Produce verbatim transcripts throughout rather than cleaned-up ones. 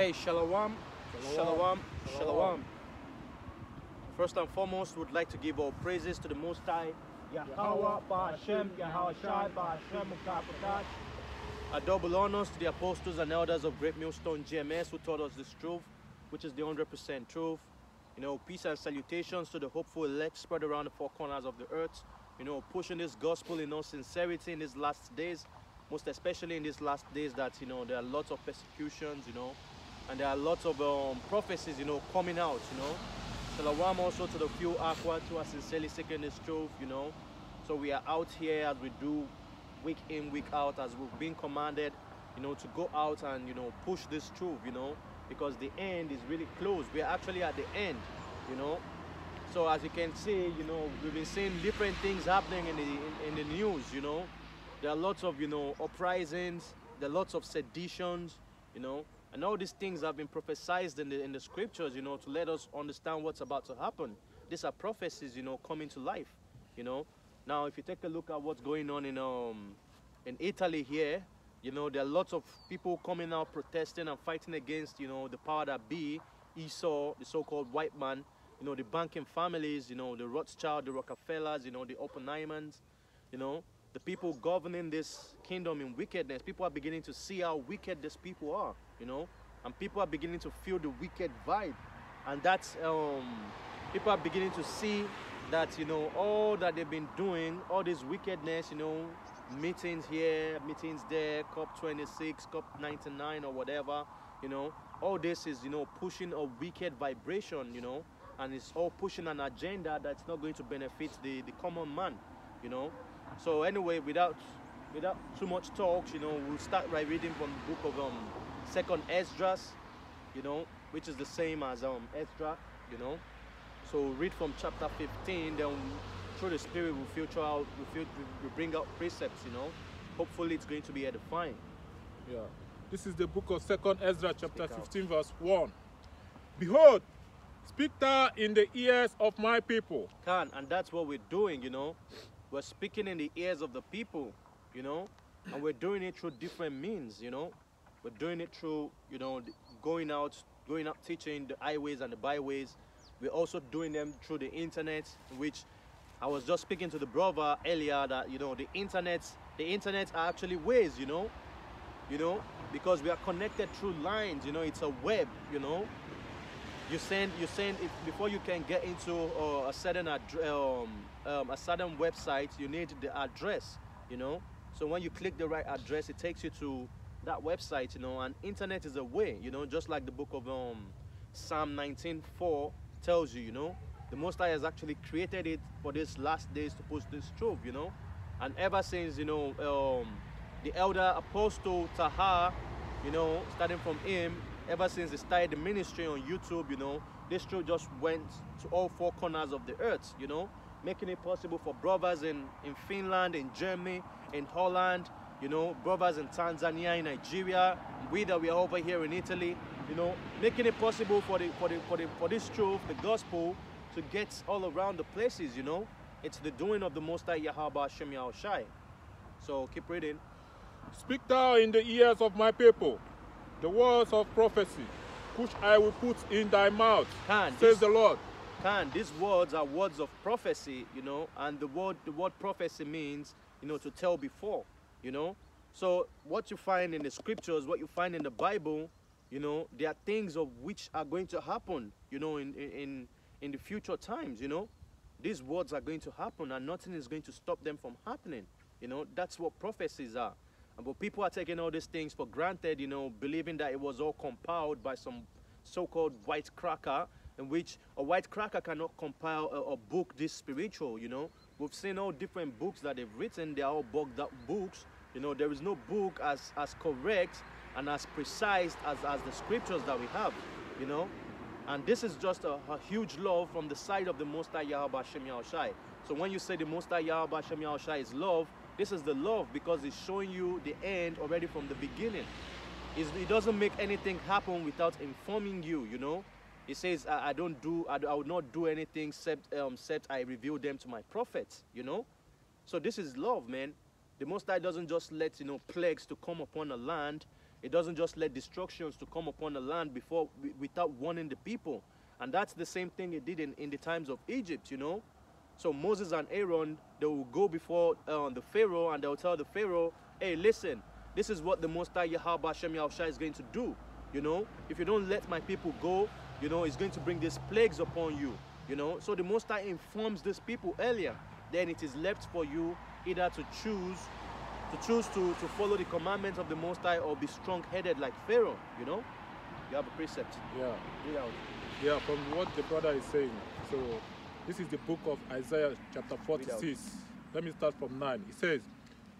Hey, shalom, shalom, shalom. First and foremost, we'd like to give our praises to the Most High, Yahweh, Ba'ashem, Yahweh Shai, Ba'ashem, Mukapatash. A double honors to the apostles and elders of Great Millstone G M S who taught us this truth, which is the one hundred percent truth. You know, peace and salutations to the hopeful elect spread around the four corners of the earth. You know, pushing this gospel in all sincerity in these last days, most especially in these last days that, you know, there are lots of persecutions, you know, and there are lots of um, prophecies, you know, coming out, you know. Shalom also to the few aqua who are sincerely seeking this truth, you know. So we are out here as we do week in, week out, as we've been commanded, you know, to go out and, you know, push this truth, you know, because the end is really close. We are actually at the end, you know. So as you can see, you know, we've been seeing different things happening in the, in, in the news, you know. There are lots of, you know, uprisings, there are lots of seditions, you know. And all these things have been prophesied in the, in the scriptures, you know, to let us understand what's about to happen. These are prophecies, you know, coming to life, you know. Now, if you take a look at what's going on in, um, in Italy here, you know, there are lots of people coming out protesting and fighting against, you know, the power that be, Esau, the so-called white man, you know, the banking families, you know, the Rothschild, the Rockefellers, you know, the Oppenheimers, you know, the people governing this kingdom in wickedness. People are beginning to see how wicked these people are, you know, and people are beginning to feel the wicked vibe. And that's, um, people are beginning to see that, you know, all that they've been doing, all this wickedness, you know, meetings here, meetings there, COP twenty-six, COP ninety-nine or whatever, you know, all this is, you know, pushing a wicked vibration, you know, and it's all pushing an agenda that's not going to benefit the, the common man, you know. So anyway, without without too much talk, you know, we'll start by reading from the book of um, second Esdras, you know, which is the same as um, Ezra, you know. So we'll read from chapter fifteen, then through the Spirit we'll filter out, we'll, filter, we'll bring out precepts, you know. Hopefully it's going to be edifying. Yeah. This is the book of second Ezra, chapter fifteen, verse one. Behold, speak thou in the ears of my people. Can, and that's what we're doing, you know. We're speaking in the ears of the people, you know, and we're doing it through different means, you know. We're doing it through, you know, going out, going out teaching the highways and the byways. We're also doing them through the internet, which I was just speaking to the brother earlier that, you know, the internet, the internet are actually ways, you know, you know, because we are connected through lines, you know, it's a web, you know. You send, you send, if, before you can get into uh, a certain um, um, a certain website, you need the address, you know. So when you click the right address, it takes you to that website, you know. And internet is a way, you know, just like the book of um, Psalm nineteen four tells you, you know. The Most High has actually created it for these last days to push this truth, you know. And ever since, you know, um, the elder Apostle Taha, you know, starting from him, ever since they started the ministry on YouTube, you know, this truth just went to all four corners of the earth, you know, making it possible for brothers in, in Finland, in Germany, in Holland, you know, brothers in Tanzania, in Nigeria, we that we are over here in Italy, you know, making it possible for the for the for the for this truth, the gospel, to get all around the places, you know. It's the doing of the Most High Yahweh Ba'ashem Yahweh Shai. So keep reading. Speak thou in the ears of my people the words of prophecy, which I will put in thy mouth, can, says this, the Lord. Can, these words are words of prophecy, you know, and the word the word prophecy means, you know, to tell before, you know. So what you find in the scriptures, what you find in the Bible, you know, there are things of which are going to happen, you know, in in in the future times, you know. These words are going to happen and nothing is going to stop them from happening, you know. That's what prophecies are. But people are taking all these things for granted, you know, believing that it was all compiled by some so-called white cracker, in which a white cracker cannot compile a, a book this spiritual, you know. We've seen all different books that they've written. They are all bogged up books. You know, there is no book as, as correct and as precise as, as the scriptures that we have, you know. And this is just a, a huge love from the side of the Most High Yahweh Ba'ashem Yahweh Shai. So when you say the Most High Yahweh Ba'ashem Yahweh Shai is love, this is the love because it's showing you the end already from the beginning. It's, it doesn't make anything happen without informing you, you know. It says, I, I don't do, I, I will not do anything except, um, except I reveal them to my prophets, you know. So this is love, man. The Most High doesn't just let, you know, plagues to come upon a land, It doesn't just let destructions to come upon the land before without warning the people. And that's the same thing it did in, in the times of Egypt, you know. So Moses and Aaron, they will go before uh, the Pharaoh, and they'll tell the Pharaoh, hey, listen, this is what the Most High Yahweh Hashem Yahushua is going to do. You know, if you don't let my people go, you know, it's going to bring these plagues upon you. You know, so the Most High informs these people earlier. Then it is left for you either to choose to choose to, to follow the commandments of the Most High or be strong-headed like Pharaoh, you know? You have a precept. Yeah. Yeah. Yeah, from what the brother is saying. So this is the book of Isaiah chapter forty-six. Let me start from nine. It says,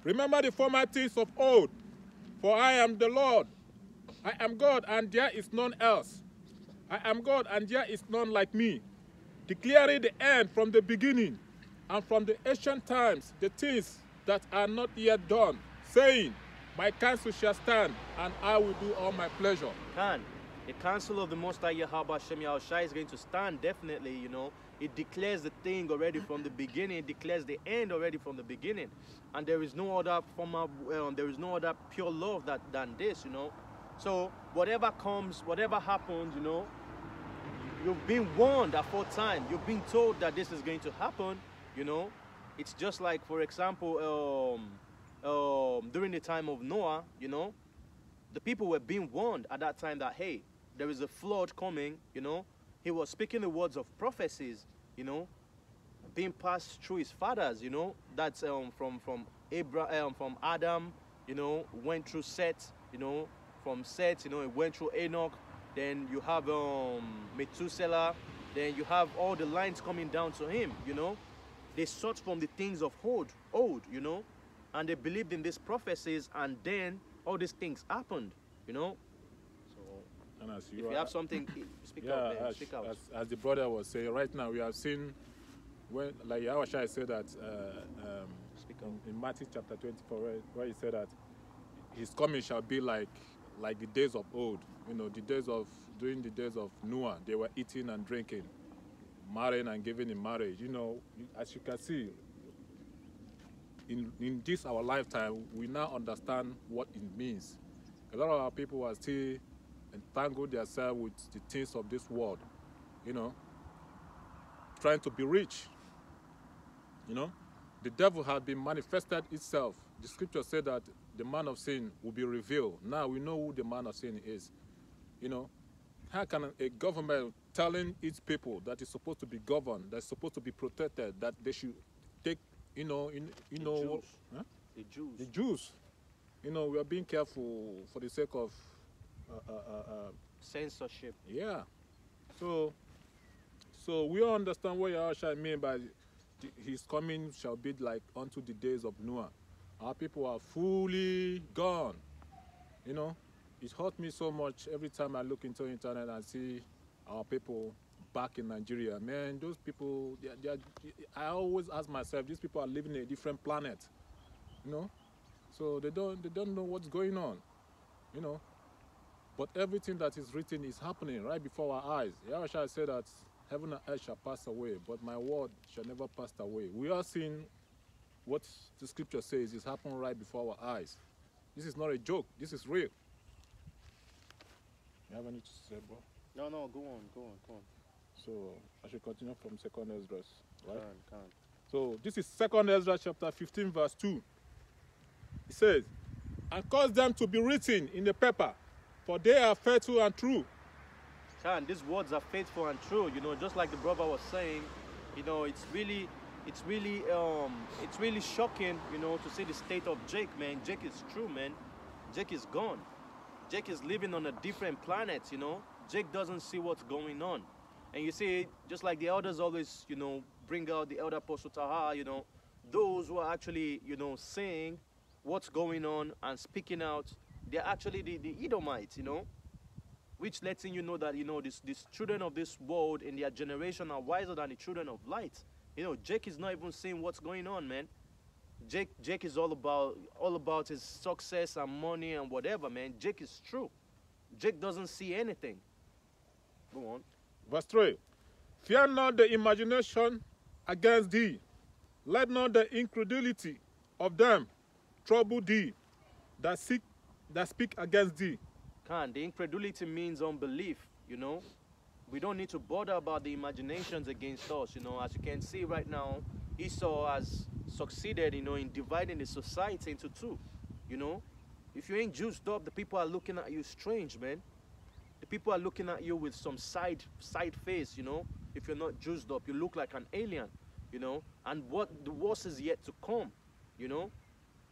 remember the former things of old, for I am the Lord. I am God, and there is none else. I am God, and there is none like me, declaring the end from the beginning, and from the ancient times the things that are not yet done, saying, my counsel shall stand, and I will do all my pleasure. Can. The counsel of the Most High Yahweh Hashem Yahushua is going to stand, definitely, you know. It declares the thing already from the beginning. It declares the end already from the beginning. And there is no other form of, um, there is no other pure love that, than this, you know. So whatever comes, whatever happens, you know, you've been warned aforetime. You've been told that this is going to happen, you know. It's just like, for example, um, um, during the time of Noah, you know, the people were being warned at that time that, hey, there is a flood coming, you know. He was speaking the words of prophecies, you know, being passed through his fathers, you know. That's um, from, from, Abraham, from Adam, you know, went through Seth, you know. From Seth, you know, it went through Enoch, then you have um, Methuselah, then you have all the lines coming down to him, you know. They sought from the things of old, old, you know, and they believed in these prophecies, and then all these things happened, you know. So, and as you if are, you have something, speak yeah, out, man, as, speak out. As, as the brother was saying, right now we have seen, when, like Yahushua said that, uh, um, speak out. In, in Matthew chapter twenty-four, where, where he said that his coming shall be like, like the days of old, you know, the days of, during the days of Noah, they were eating and drinking, marrying and giving in marriage. You know, as you can see, in, in this, our lifetime, we now understand what it means. A lot of our people are still entangled themselves with the things of this world, you know, trying to be rich, you know. The devil has been manifested itself. The scripture said that the man of sin will be revealed. Now we know who the man of sin is. You know, how can a government telling its people that is supposed to be governed, that's supposed to be protected, that they should take, you know, in, you the know, Jews. Huh? the Jews. The Jews. You know, we are being careful for the sake of uh, uh, uh, censorship. Yeah. So, so we all understand what Yahushua mean by his coming shall be like unto the days of Noah. Our people are fully gone, you know. It hurt me so much every time I look into internet and see our people back in Nigeria. Man, those people, they are, they are, I always ask myself, these people are living in a different planet, you know. So they don't, they don't know what's going on, you know. But everything that is written is happening right before our eyes. Yahushua said that heaven and earth shall pass away, but my word shall never pass away. We are seeing what the scripture says is happening right before our eyes. This is not a joke. This is real. You have anything to say, bro? No, no, go on, go on, go on. So I should continue from Second Esdras, right? Can, can. So this is Second Esdras chapter fifteen, verse two. It says, and cause them to be written in the paper, for they are faithful and true. Can, these words are faithful and true. You know, just like the brother was saying, you know, it's really... It's really, um, it's really shocking, you know, to see the state of Jake, man. Jake is true, man. Jake is gone. Jake is living on a different planet, you know. Jake doesn't see what's going on. And you see, just like the elders always, you know, bring out the elder Apostle Taha, you know, those who are actually, you know, saying what's going on and speaking out, they're actually the, the Edomites, you know, which lets you know that, you know, this, these children of this world in their generation are wiser than the children of light. You know, Jake is not even seeing what's going on, man. Jake, Jake is all about all about his success and money and whatever, man. Jake is true. Jake doesn't see anything. Go on. Verse three. Fear not the imagination against thee. Let not the incredulity of them trouble thee that seek that speak against thee. Can the incredulity means unbelief, you know? We don't need to bother about the imaginations against us, you know. As you can see right now, Esau has succeeded, you know, in dividing the society into two, you know. If you ain't juiced up, the people are looking at you strange, man. The people are looking at you with some side side face, you know. If you're not juiced up, you look like an alien, you know. And what the worst is yet to come, you know.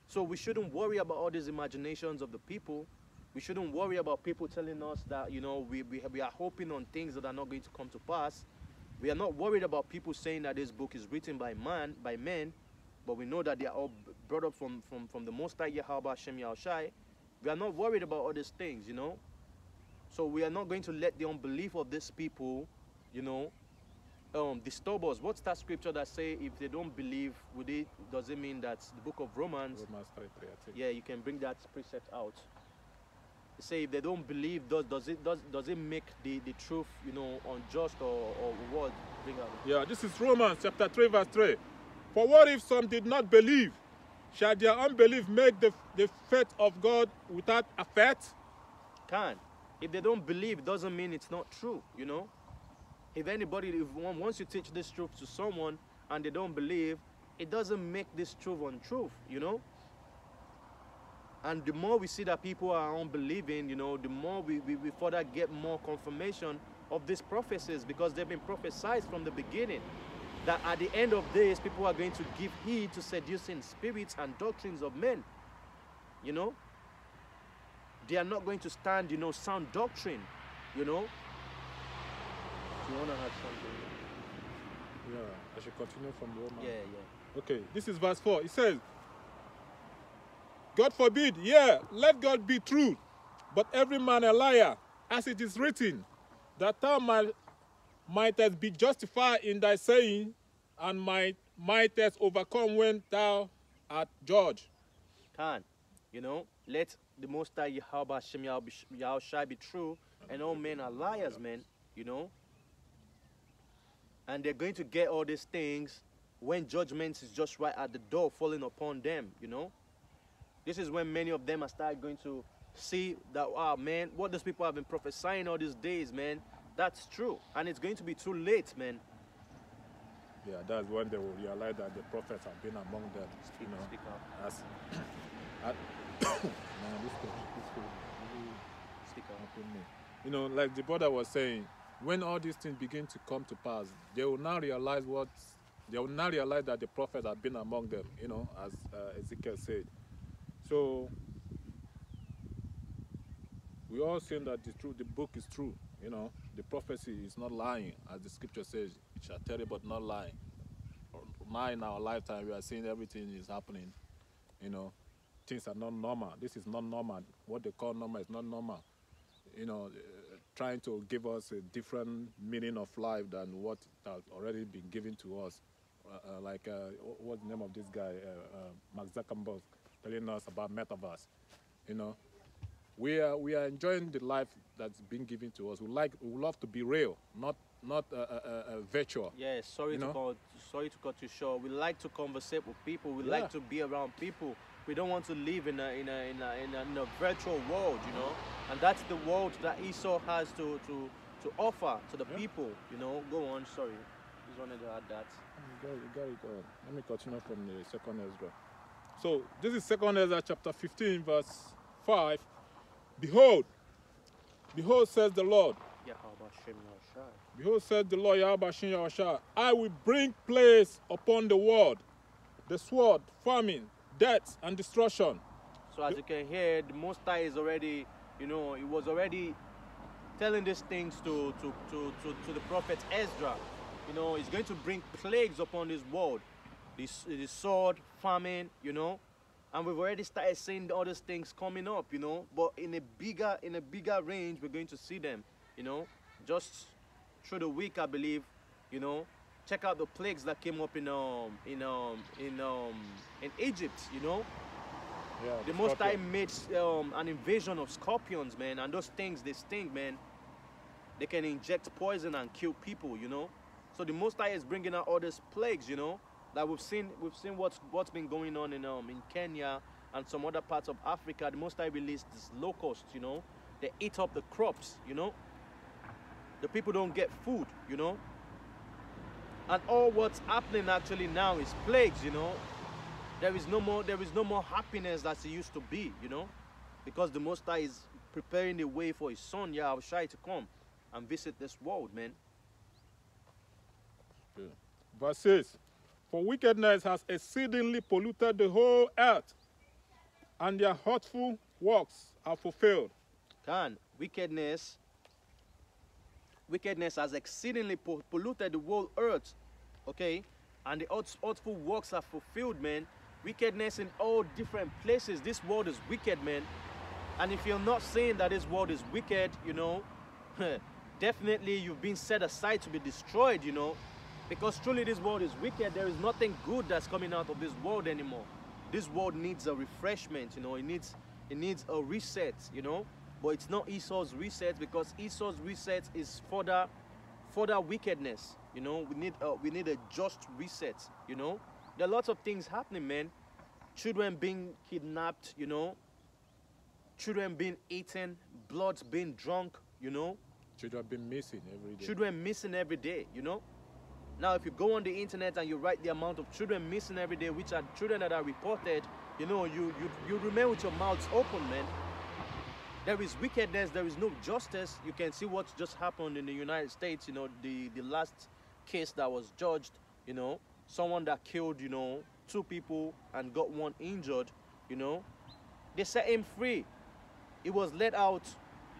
So we shouldn't worry about all these imaginations of the people. We shouldn't worry about people telling us that, you know, we, we, we are hoping on things that are not going to come to pass. We are not worried about people saying that this book is written by man, by men, but we know that they are all brought up from, from, from the Most High Yahweh Shem Yahushai. We are not worried about all these things, you know. So we are not going to let the unbelief of these people, you know, um, disturb us. What's that scripture that say if they don't believe, would it, does it mean that the book of Romans? Romans three three, I think. Yeah, you can bring that precept out. Say if they don't believe, does does it does does it make the the truth, you know, unjust or or what? Bring out. Yeah, this is Romans chapter three verse three. For what if some did not believe? Shall their unbelief make the the faith of God without effect? Can. If they don't believe, doesn't mean it's not true, you know. If anybody, if one, once you teach this truth to someone and they don't believe, it doesn't make this truth untruth, you know. And the more we see that people are unbelieving, you know, the more we, we, we further get more confirmation of these prophecies, because they've been prophesied from the beginning that at the end of days, people are going to give heed to seducing spirits and doctrines of men. You know, they are not going to stand, you know, sound doctrine, you know. Do you want to have something? Yeah, I should continue from the Roman. Yeah, yeah. Okay, this is verse four. It says, God forbid, yeah, let God be true, but every man a liar, as it is written, that thou might, mightest be justified in thy saying, and might, mightest overcome when thou art judged. Can, you know, let the Most High Yahweh Shem Yahushai be true, and all men are liars, men, you know. And they're going to get all these things when judgment is just right at the door falling upon them, you know. This is when many of them are starting going to see that, wow, man, what those people have been prophesying all these days, man, that's true. And it's going to be too late, man. Yeah, that's when they will realize that the prophets have been among them. Speak, you know, speak up. As, as, man, this could, this could really speak up. Me. You know, like the brother was saying, when all these things begin to come to pass, they will now realize what, they will now realize that the prophets have been among them, you know, as uh, Ezekiel said. So we all saying that the truth, the book is true, you know, the prophecy is not lying, as the scripture says, it shall tell you but not lying. Now in our lifetime we are seeing everything is happening, you know, things are not normal. This is not normal. What they call normal is not normal. You know, uh, trying to give us a different meaning of life than what has already been given to us. Uh, uh, like uh, what's the name of this guy, uh, uh, Mark Zuckerberg, telling us about Metaverse, you know. We are, we are enjoying the life that's been given to us. We like, we love to be real, not not uh, uh, uh, virtual. Yeah, sorry you to call, sorry to cut you short. We like to conversate with people. We yeah. like to be around people. We don't want to live in a in a, in a in a in a virtual world, you know. And that's the world that Esau has to to to offer to the yeah. people, you know. Go on, sorry, just wanted to add that. You got it, you got it. Go on. Let me continue from the second Ezra. So this is second Ezra chapter fifteen, verse five. Behold, behold, says the Lord. Behold, says the Lord, Yahweh Shem Yahushai, I will bring plagues upon the world, the sword, famine, death, and destruction. So as you can hear, the Most High is already, you know, he was already telling these things to, to, to, to, to the prophet Ezra. You know, he's going to bring plagues upon this world. The sword, famine, you know, and we've already started seeing all these things coming up, you know, but in a bigger, in a bigger range, we're going to see them, you know, just through the week, I believe, you know. Check out the plagues that came up in um in um in um in Egypt, you know. Yeah, the, the Most High made um, an invasion of scorpions, man, and those things, they sting, man. They can inject poison and kill people, you know. So the Most High is bringing out all these plagues, you know. That we've seen, we've seen what's what's been going on in um in Kenya, and some other parts of Africa, the Most High released these locusts, you know. They eat up the crops, you know. The people don't get food, you know. And all what's happening actually now is plagues, you know. There is no more, there is no more happiness that it used to be, you know. Because the Most High is preparing the way for his son, Yahushua, to come and visit this world, man. Okay. Verse six. For wickedness has exceedingly polluted the whole earth, and their hurtful works are fulfilled. Can wickedness, wickedness has exceedingly po polluted the whole earth, okay? And the hurtful works are fulfilled, man. Wickedness in all different places. This world is wicked, man. And if you're not saying that this world is wicked, you know, definitely you've been set aside to be destroyed, you know. Because truly this world is wicked. There is nothing good that's coming out of this world anymore. This world needs a refreshment, you know. It needs, it needs a reset, you know. But it's not Esau's reset, because Esau's reset is further, further wickedness, you know. We need, a, we need a just reset, you know. There are lots of things happening, man. Children being kidnapped, you know. Children being eaten, blood being drunk, you know. Children being missing every day. Children missing every day, you know. Now, if you go on the internet and you write the amount of children missing every day, which are children that are reported, you know, you, you, you remain with your mouths open, man. There is wickedness, there is no justice. You can see what just happened in the United States, you know, the, the last case that was judged, you know, someone that killed, you know, two people and got one injured, you know. They set him free. He was let out.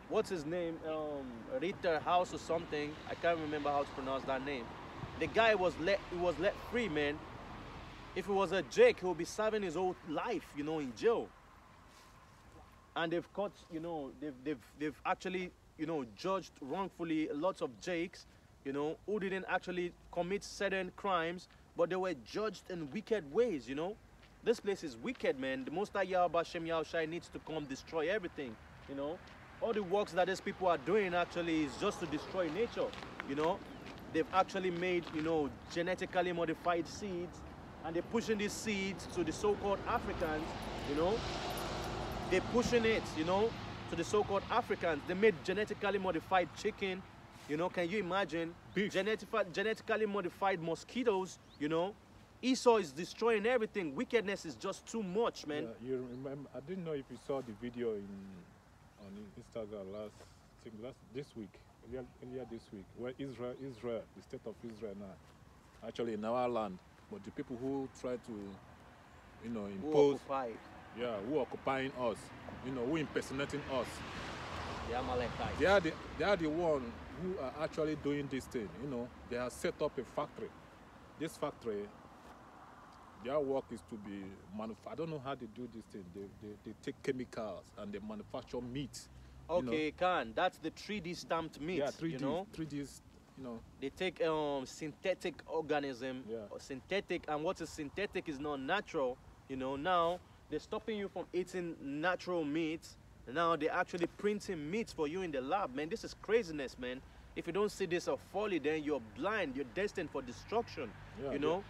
What's his name? Um, Rittenhouse or something. I can't remember how to pronounce that name. The guy was let, he was let free, man. If it was a Jake, he would be serving his whole life, you know, in jail. And they've caught, you know, they've, they've, they've actually, you know, judged wrongfully lots of Jakes, you know, who didn't actually commit certain crimes, but they were judged in wicked ways, you know. This place is wicked, man. The Most High Yahweh Shem Yahushai needs to come destroy everything, you know. All the works that these people are doing actually is just to destroy nature, you know. They've actually made, you know, genetically modified seeds, and they're pushing these seeds to the so-called Africans, you know. They're pushing it, you know, to the so-called Africans. They made genetically modified chicken, you know, can you imagine? Genetic, genetically modified mosquitoes, you know. Esau is destroying everything. Wickedness is just too much, man. Yeah, you remember, I didn't know if you saw the video in, on Instagram last, I think last, this week. Earlier, earlier this week, where Israel, Israel, the state of Israel now, actually in our land, but the people who try to, you know, impose, who occupy. yeah, who are occupying us, you know, who impersonating us, the Amalekites. They are the, they are the one who are actually doing this thing, you know. They have set up a factory. This factory, their work is to be manufactured. I don't know how they do this thing. They, they, they take chemicals and they manufacture meat. Okay, you know, can that's the three D stamped meat. Yeah, three D, you know, three D's, you know. They take um synthetic organism, yeah. or synthetic, and what is synthetic is not natural, you know. Now they're stopping you from eating natural meat. Now they're actually printing meat for you in the lab, man. This is craziness, man. If you don't see this or folly, then you're blind. You're destined for destruction. Yeah, you know.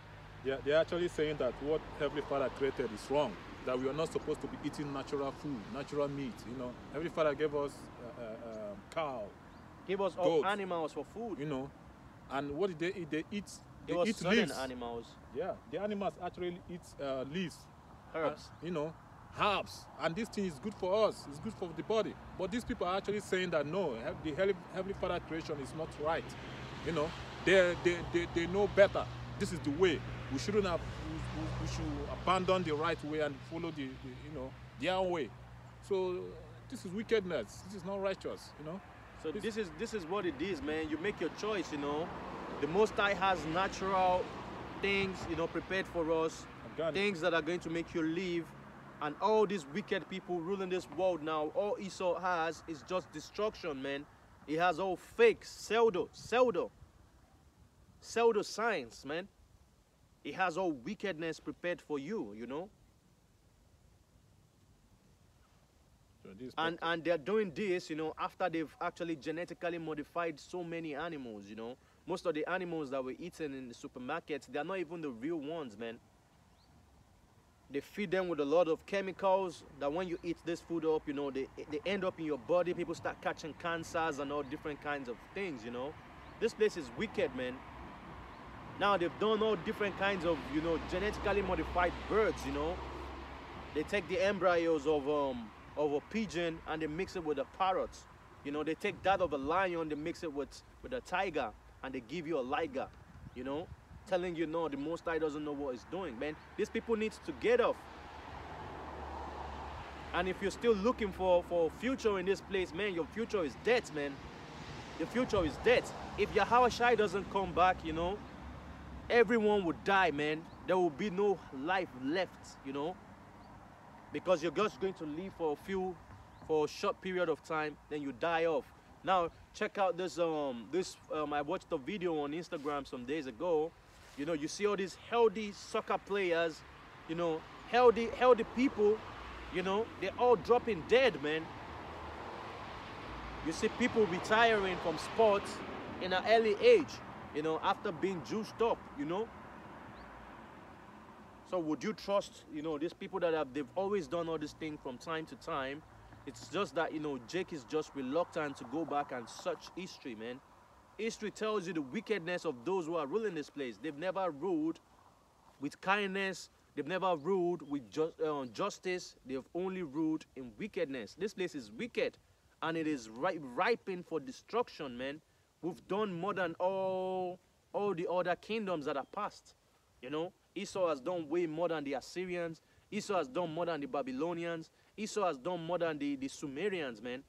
Yeah, they're, they're actually saying that what Heavenly Father created is wrong. That we are not supposed to be eating natural food, natural meat, you know. Every Father gave us uh, uh, cow, gave us goat, all animals for food, you know. And what did they eat? They eat, they eat certain animals. Yeah, the animals actually eat uh, leaves, herbs, uh, you know, herbs. And this thing is good for us. It's good for the body. But these people are actually saying that no, the Heavenly Father creation is not right, you know. They they they, they know better. This is the way. We shouldn't have. We should abandon the right way and follow the, the you know, their way. So this is wickedness. This is not righteous, you know. So this, this is this is what it is, man. You make your choice, you know. The Most High has natural things, you know, prepared for us, things that are going to make you live. And all these wicked people ruling this world now, all Esau has is just destruction, man. He has all fake, pseudo, pseudo, pseudo science, man. He has all wickedness prepared for you, you know. So and and they're doing this, you know, after they've actually genetically modified so many animals, you know. Most of the animals that we're eating in the supermarkets, they're not even the real ones, man. They feed them with a lot of chemicals that when you eat this food up, you know, they, they end up in your body. People start catching cancers and all different kinds of things, you know. This place is wicked, man. Now they've done all different kinds of, you know, genetically modified birds, you know. They take the embryos of, um, of a pigeon and they mix it with a parrot. You know, they take that of a lion, they mix it with, with a tiger, and they give you a liger, you know. Telling you, no, the Most High doesn't know what he's doing, man. These people need to get off. And if you're still looking for for future in this place, man, your future is dead, man. The future is dead. If Yahushua doesn't come back, you know, everyone will die, man. There will be no life left, you know, because you're just going to live for a few, for a short period of time, then you die off. Now check out this. Um, this um, I watched a video on Instagram some days ago. You know, you see all these healthy soccer players, you know, healthy, healthy people, you know, they're all dropping dead, man. You see people retiring from sports in an early age, you know, after being juiced up, you know. So would you trust, you know, these people that have, they've always done all this thing from time to time? It's just that, you know, Jake is just reluctant to go back and search history, man. History tells you the wickedness of those who are ruling this place. They've never ruled with kindness. They've never ruled with ju uh, justice. They've only ruled in wickedness. This place is wicked, and it is ri ripened for destruction, man. We've done more than all, all the other kingdoms that are past. You know, Esau has done way more than the Assyrians. Esau has done more than the Babylonians. Esau has done more than the, the Sumerians, man.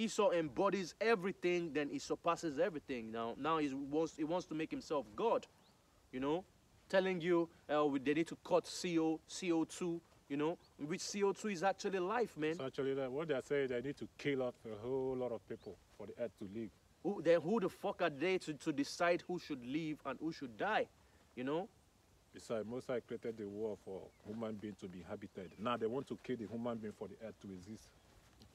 Esau embodies everything, then he surpasses everything. Now, now he wants, he wants to make himself God, you know, telling you uh, they need to cut C O, C O two, you know, which C O two is actually life, man. It's actually that. What they say, they need to kill off a whole lot of people for the earth to live. Who, then who the fuck are they to, to decide who should live and who should die, you know? Besides, Most High created the world for human being to be habited. Now they want to kill the human being for the earth to exist.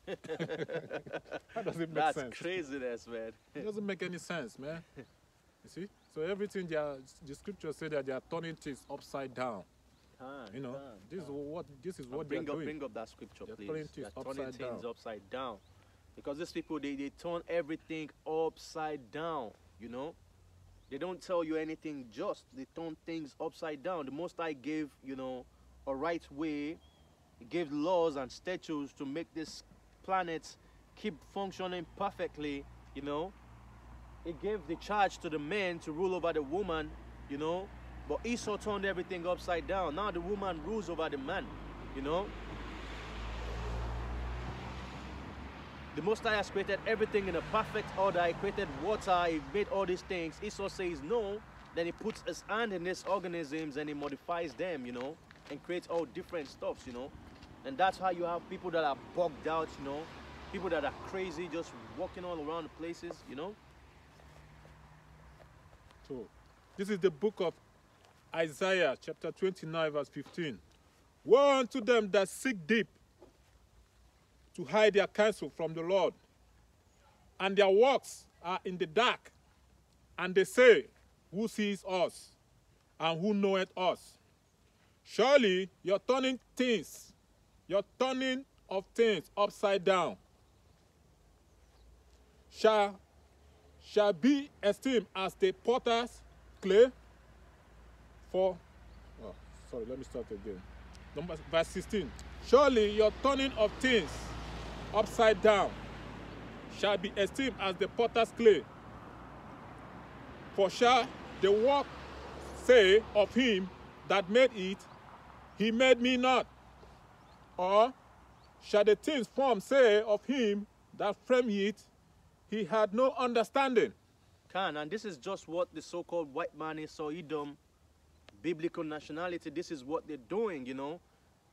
That doesn't make That's sense. That's craziness, man. It doesn't make any sense, man. You see? So everything, they are, the scripture says that they are turning things upside down. Ah, you know, ah, this, ah. Is what, this is what they are doing. Bring up that scripture, please. They are turning things, they are upside, turning things down. upside down. Because these people, they, they turn everything upside down, you know? They don't tell you anything just. They turn things upside down. The Most High gave, you know, a right way. He gave laws and statutes to make this planets keep functioning perfectly, you know. It gave the charge to the men to rule over the woman, you know, but Esau turned everything upside down. Now the woman rules over the man, you know. The Most High has created everything in a perfect order. He created water, he made all these things. Esau says no, then he puts his hand in these organisms and he modifies them, you know, and creates all different stuffs, you know. And that's how you have people that are bugged out, you know, people that are crazy, just walking all around the places, you know. So, this is the book of Isaiah, chapter twenty-nine, verse fifteen. Woe unto them that seek deep to hide their counsel from the Lord, and their works are in the dark, and they say, who sees us, and who knoweth us? Surely you're turning things Your turning of things upside down shall, shall be esteemed as the potter's clay for... Oh, sorry, let me start again. Number, verse sixteen. Surely your turning of things upside down shall be esteemed as the potter's clay. For shall the work say of him that made it, he made me not? Or shall the things formed say of him that framed it, he had no understanding? Can, and this is just what the so-called white man is, Soedom, biblical nationality, this is what they're doing, you know.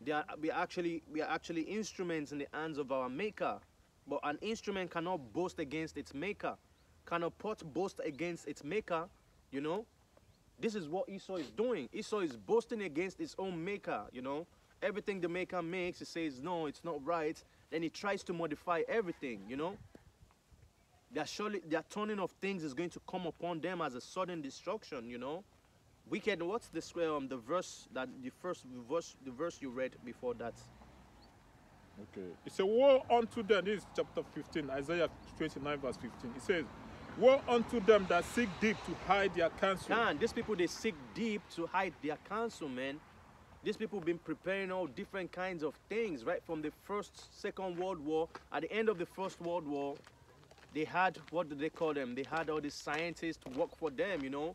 They are, we, actually, we are actually instruments in the hands of our maker. But an instrument cannot boast against its maker, cannot pot boast against its maker, you know. This is what Esau is doing. Esau is boasting against his own maker, you know. Everything the maker makes, he says, no, it's not right. Then he tries to modify everything, you know. Their, surely, their turning of things is going to come upon them as a sudden destruction, you know. we can what's this um the verse that the first verse the verse you read before that. Okay, it's a woe unto them. This is chapter fifteen, Isaiah twenty-nine verse fifteen. It says, woe unto them that seek deep to hide their counsel. Man, these people, they seek deep to hide their counsel, man. These people been preparing all different kinds of things, right? From the first, second World War. At the end of the First World War, they had, what did they call them? They had all these scientists to work for them, you know?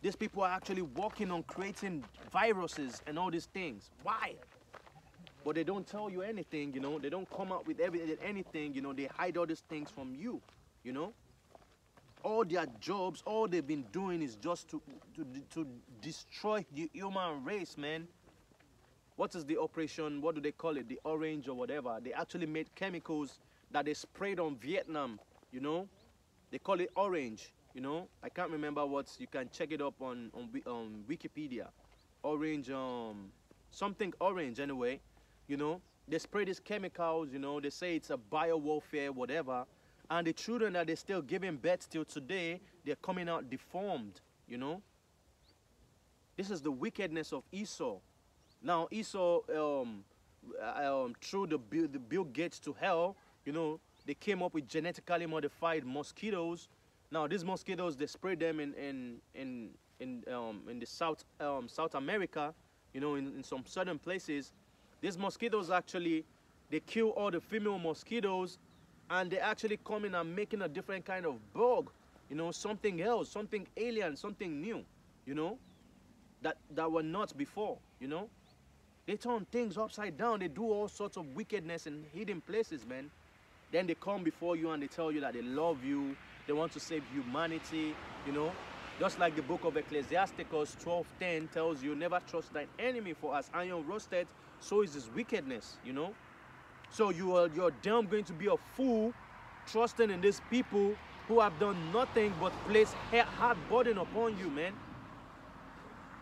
These people are actually working on creating viruses and all these things. Why? But they don't tell you anything, you know? They don't come out with every, anything, you know? They hide all these things from you, you know? All their jobs, all they've been doing is just to, to, to destroy the human race, man. What is the operation? What do they call it? The orange or whatever. They actually made chemicals that they sprayed on Vietnam, you know. They call it orange, you know. I can't remember what, you can check it up on, on, on Wikipedia. Orange, um, something orange anyway, you know. They spray these chemicals, you know. They say it's a bio-warfare, whatever. And the children that they're still giving birth till today, they're coming out deformed, you know. This is the wickedness of Esau. Now, Esau, um, um, through the Bill, the Bill Gates to hell, you know, they came up with genetically modified mosquitoes. Now, these mosquitoes, they spray them in, in, in, in, um, in the South, um, South America, you know, in, in some certain places. These mosquitoes actually, they kill all the female mosquitoes, and they actually come in and making a different kind of bug, you know, something else, something alien, something new, you know, that, that were not before, you know. They turn things upside down. They do all sorts of wickedness in hidden places, man. Then they come before you and they tell you that they love you. They want to save humanity, you know. Just like the book of Ecclesiastes twelve ten tells you, never trust thine enemy, for as iron roasted, so is his wickedness, you know. So you are, you're damn going to be a fool trusting in these people who have done nothing but place a hard burden upon you, man.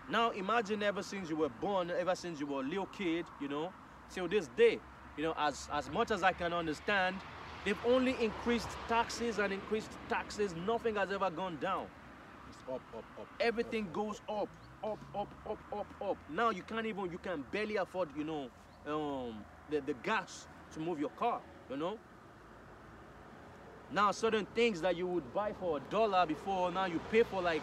Now, imagine ever since you were born, ever since you were a little kid, you know, till this day, you know, as, as much as I can understand, they've only increased taxes and increased taxes. Nothing has ever gone down. It's up, up, up. Everything up. goes up, up, up, up, up, up. Now you can't even, you can barely afford, you know, um, the, the gas to move your car, you know. Now certain things that you would buy for a dollar before, now you pay for like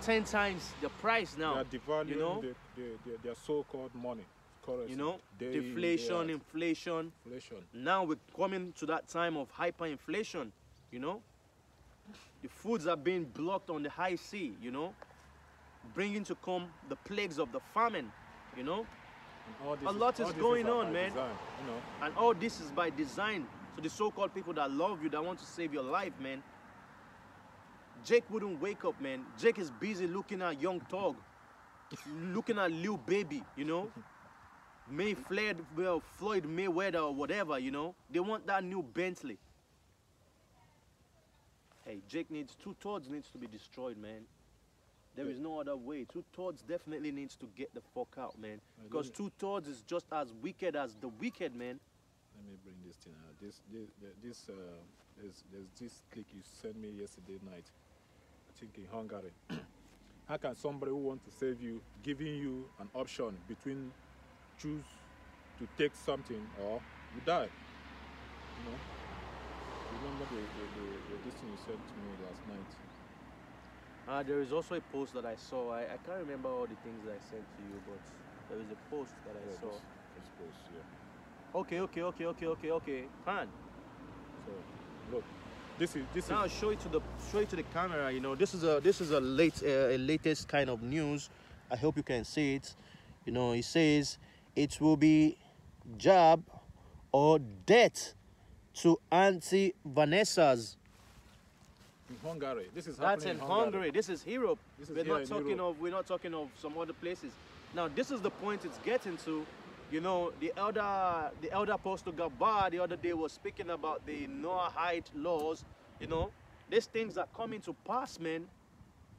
ten times the price now. They are devaluing, you know, the, the, the, their so-called money, currency. You know, they, deflation, they inflation. Inflation. Now we're coming to that time of hyperinflation, you know. The foods are being blocked on the high sea, you know, bringing to come the plagues of the famine, you know. A lot is, is going is on, man. Design, you know? And all this is by design. So the so-called people that love you, that want to save your life, man. Jake wouldn't wake up, man. Jake is busy looking at Young Thug, looking at Lil Baby, you know. May Flair, well, Floyd Mayweather or whatever, you know. They want that new Bentley. Hey, Jake needs, two thirds needs to be destroyed, man. There is no other way. Two-thirds definitely needs to get the fuck out, man. Because two-thirds is just as wicked as the wicked, man. Let me bring this thing out. This, this, this uh, there's, there's this clip you sent me yesterday night. I think in Hungary. How can somebody who wants to save you, giving you an option between choose to take something or you die? You know? Remember the, the, the, the this thing you sent to me last night. Uh, there is also a post that I saw. I, I can't remember all the things that I sent to you, but there is a post that I yeah, saw. This, this post, yeah. Okay, okay, okay, okay, okay, okay. Fine. So, look, this is this. Now is... show it to the show it to the camera. You know, this is a this is a late uh, a latest kind of news. I hope you can see it. You know, it says it will be jab or death to Auntie Vanessa's. Hungary. This is That's in Hungary. Hungary. This is Europe. This is we're not talking Europe. of we're not talking of some other places. Now this is the point it's getting to. You know, the elder the elder Apostle Gabar the other day was speaking about the Noahide laws. You know, these things are coming to pass, man.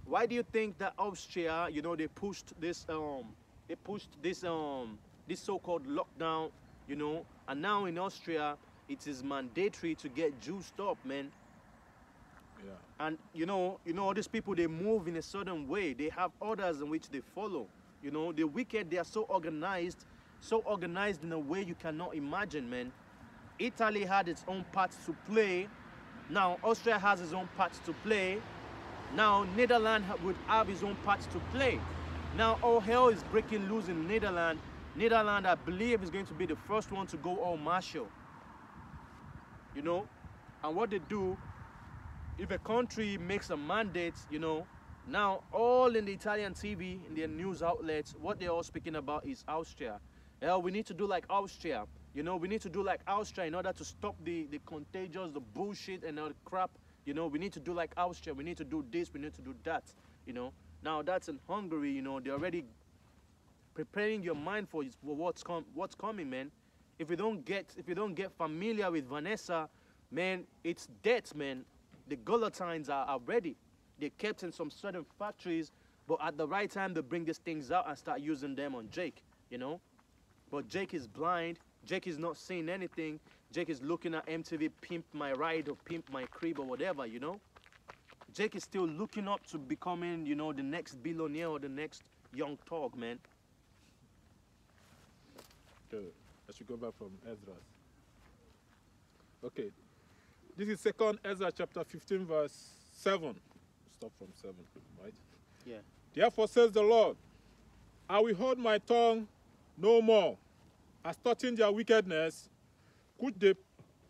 Why do you think that Austria, you know, they pushed this um they pushed this um this so-called lockdown, you know, and now in Austria it is mandatory to get juiced up, man. Yeah. And you know, you know, all these people, they move in a certain way. They have orders in which they follow. You know, the wicked, they are so organized, so organized in a way you cannot imagine, man. Italy had its own parts to play. Now Austria has its own parts to play. Now Netherlands would have his own parts to play. Now all hell is breaking loose in Netherlands. Netherlands, I believe, is going to be the first one to go all martial. You know, and what they do, if a country makes a mandate, you know, now all in the Italian T V, in their news outlets, what they're all speaking about is Austria. Yeah, we need to do like Austria. You know, we need to do like Austria in order to stop the, the contagious, the bullshit and all the crap. You know, we need to do like Austria. We need to do this. We need to do that. You know, now that's in Hungary. You know, they're already preparing your mind for, for what's com what's coming, man. If you don't get if you don't get familiar with Vanessa, man, it's death, man. The guillotines are, are ready. They're kept in some certain factories, but at the right time they bring these things out and start using them on Jake. You know, but Jake is blind. Jake is not seeing anything. Jake is looking at M T V, Pimp My Ride or Pimp My Crib or whatever, you know. Jake is still looking up to becoming, you know, the next billionaire or the next young thug, man. Okay, I should go back from Ezra. Okay, this is second Ezra chapter fifteen verse seven. Stop from seven, right? Yeah. Therefore says the Lord, I will hold my tongue no more, as touching their wickedness, which they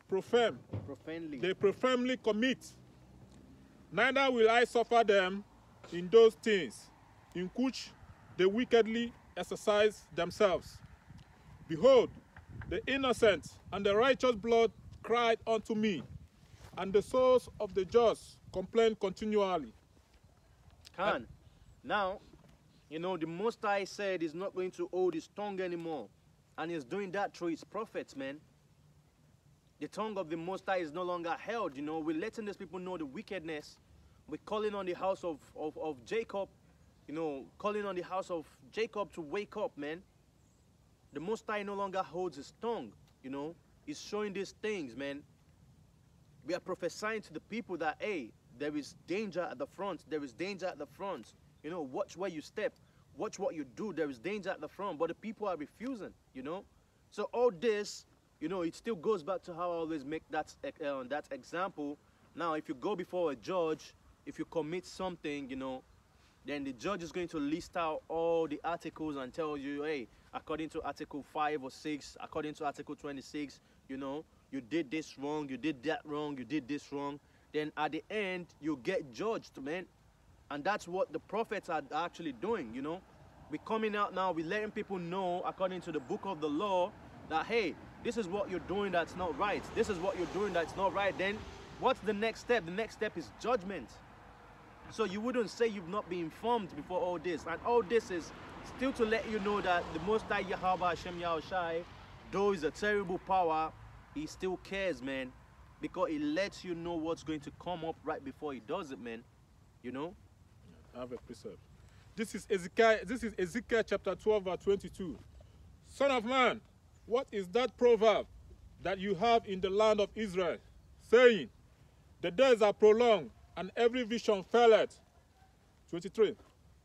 profane, profanely. they profanely commit. Neither will I suffer them in those things, in which they wickedly exercise themselves. Behold, the innocent and the righteous blood cried unto me, and the souls of the just complained continually. Can. Now, you know, the Most High said he's not going to hold his tongue anymore. And he's doing that through his prophets, man. The tongue of the Most High is no longer held, you know. We're letting these people know the wickedness. We're calling on the house of, of, of Jacob, you know, calling on the house of Jacob to wake up, man. The Most High no longer holds his tongue, you know. He's showing these things, man. We are prophesying to the people that, hey, there is danger at the front. There is danger at the front. You know, watch where you step. Watch what you do. There is danger at the front, but the people are refusing, you know. So all this, you know, it still goes back to how I always make that uh, that example. Now, if you go before a judge, if you commit something, you know, then the judge is going to list out all the articles and tell you, hey, according to Article five or six, according to Article twenty-six, you know, you did this wrong, you did that wrong, you did this wrong. Then at the end, you get judged, man. And that's what the prophets are actually doing, you know. We're coming out now, we're letting people know, according to the book of the law, that, hey, this is what you're doing that's not right. This is what you're doing that's not right. Then what's the next step? The next step is judgment. So you wouldn't say you've not been informed before all this. And all this is still to let you know that the Most High Yahweh Hashem Yahushai, though he's a terrible power, he still cares, man. Because he lets you know what's going to come up right before he does it, man. You know? I have a precept. This is Ezekiel. This is Ezekiel chapter twelve, verse twenty-two. Son of man, what is that proverb that you have in the land of Israel, saying, the days are prolonged and every vision faileth? Twenty-three.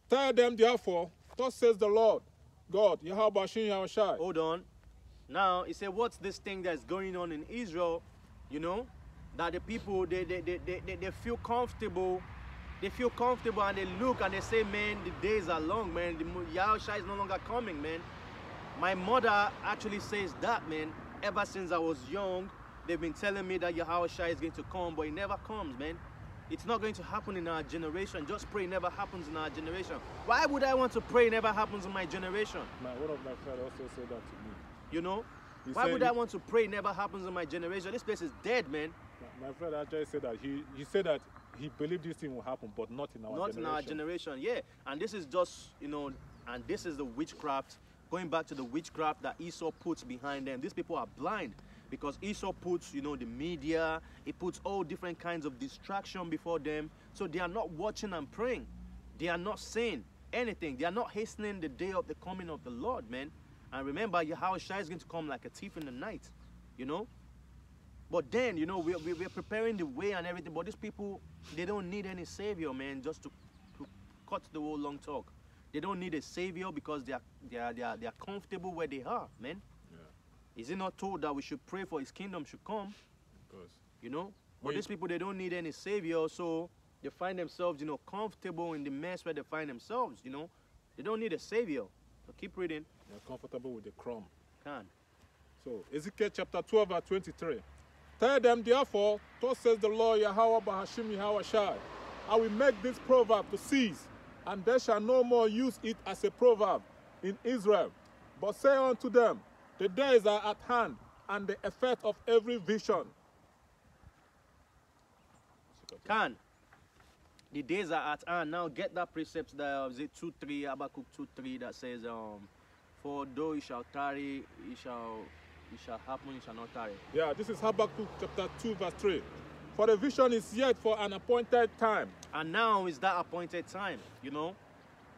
Tell them therefore, thus says the Lord God, Yahweh Hashem Yahushai. Hold on. Now he said, what's this thing that's going on in Israel? You know, that the people they they they they, they, they feel comfortable. They feel comfortable and they look and they say, man, the days are long, man. The Yahushua is no longer coming, man. My mother actually says that, man. Ever since I was young, they've been telling me that Yahushua is going to come, but it never comes, man. It's not going to happen in our generation. Just pray it never happens in our generation. Why would I want to pray it never happens in my generation? My, one of my friends also said that to me. You know? He Why would I want to pray it never happens in my generation? This place is dead, man. My, my friend actually said that. He, he said that he believed this thing will happen, but not in our not generation. Not in our generation, yeah. And this is just, you know, and this is the witchcraft, going back to the witchcraft that Esau puts behind them. These people are blind because Esau puts, you know, the media, he puts all different kinds of distraction before them. So they are not watching and praying. They are not saying anything. They are not hastening the day of the coming of the Lord, man. And remember, Yahushua is going to come like a thief in the night, you know. But then, you know, we, we, we're preparing the way and everything, but these people, they don't need any savior, man, just to, to cut the whole long talk. They don't need a savior because they are, they are, they are, they are comfortable where they are, man. Yeah. Is it not told that we should pray for his kingdom should come? Of course. You know? But Wait. these people, they don't need any savior, so they find themselves, you know, comfortable in the mess where they find themselves, you know? They don't need a savior. So keep reading. They're comfortable with the crumb. Can. So, Ezekiel chapter twelve, verse twenty-three. Tell them, therefore, thus says the Lord Yahweh Bahashim Yahweh Shai, I will make this proverb to cease, and they shall no more use it as a proverb in Israel. But say unto them, the days are at hand, and the effect of every vision. Can. The days are at hand. Now get that precept that is two three, Habakkuk two three, that says, um, for though it shall tarry, it shall... It shall happen, it shall not tarry. Yeah, this is Habakkuk chapter two, verse three. For the vision is yet for an appointed time. And now is that appointed time, you know.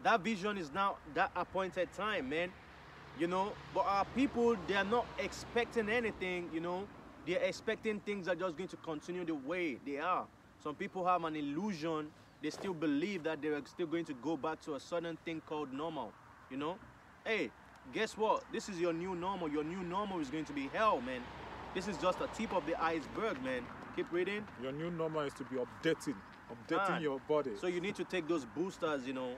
That vision is now that appointed time, man. You know, but our people, they are not expecting anything, you know. They are expecting things that are just going to continue the way they are. Some people have an illusion. They still believe that they are still going to go back to a certain thing called normal, you know. Hey. Guess what? This is your new normal. Your new normal is going to be hell, man. This is just the tip of the iceberg, man. Keep reading. Your new normal is to be updating. Updating man. your body. So you need to take those boosters, you know.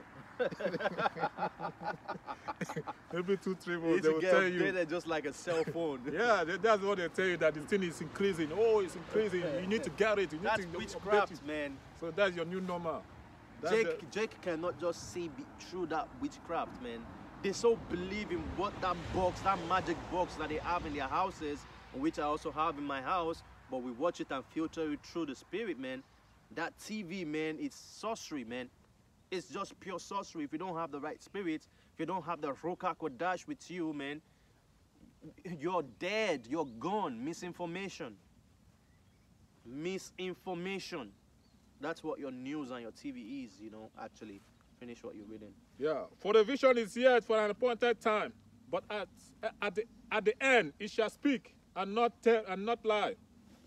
Every two, three months, they will tell you. Just like a cell phone. Yeah, that's what they tell you, that the thing is increasing. Oh, it's increasing. You need to get it. You need that's to witchcraft, it. man. So that's your new normal. That's Jake, the... Jake cannot just see through that witchcraft, man. They so believe in what that box, that magic box that they have in their houses, which I also have in my house, but we watch it and filter it through the spirit, man. That T V, man, it's sorcery, man. It's just pure sorcery. If you don't have the right spirit, if you don't have the Rokak Kodash with you, man, you're dead, you're gone. Misinformation. Misinformation. That's what your news and your T V is, you know, actually. Finish what you're reading. Yeah, for the vision is yet for an appointed time, but at at the at the end it shall speak and not tell and not lie.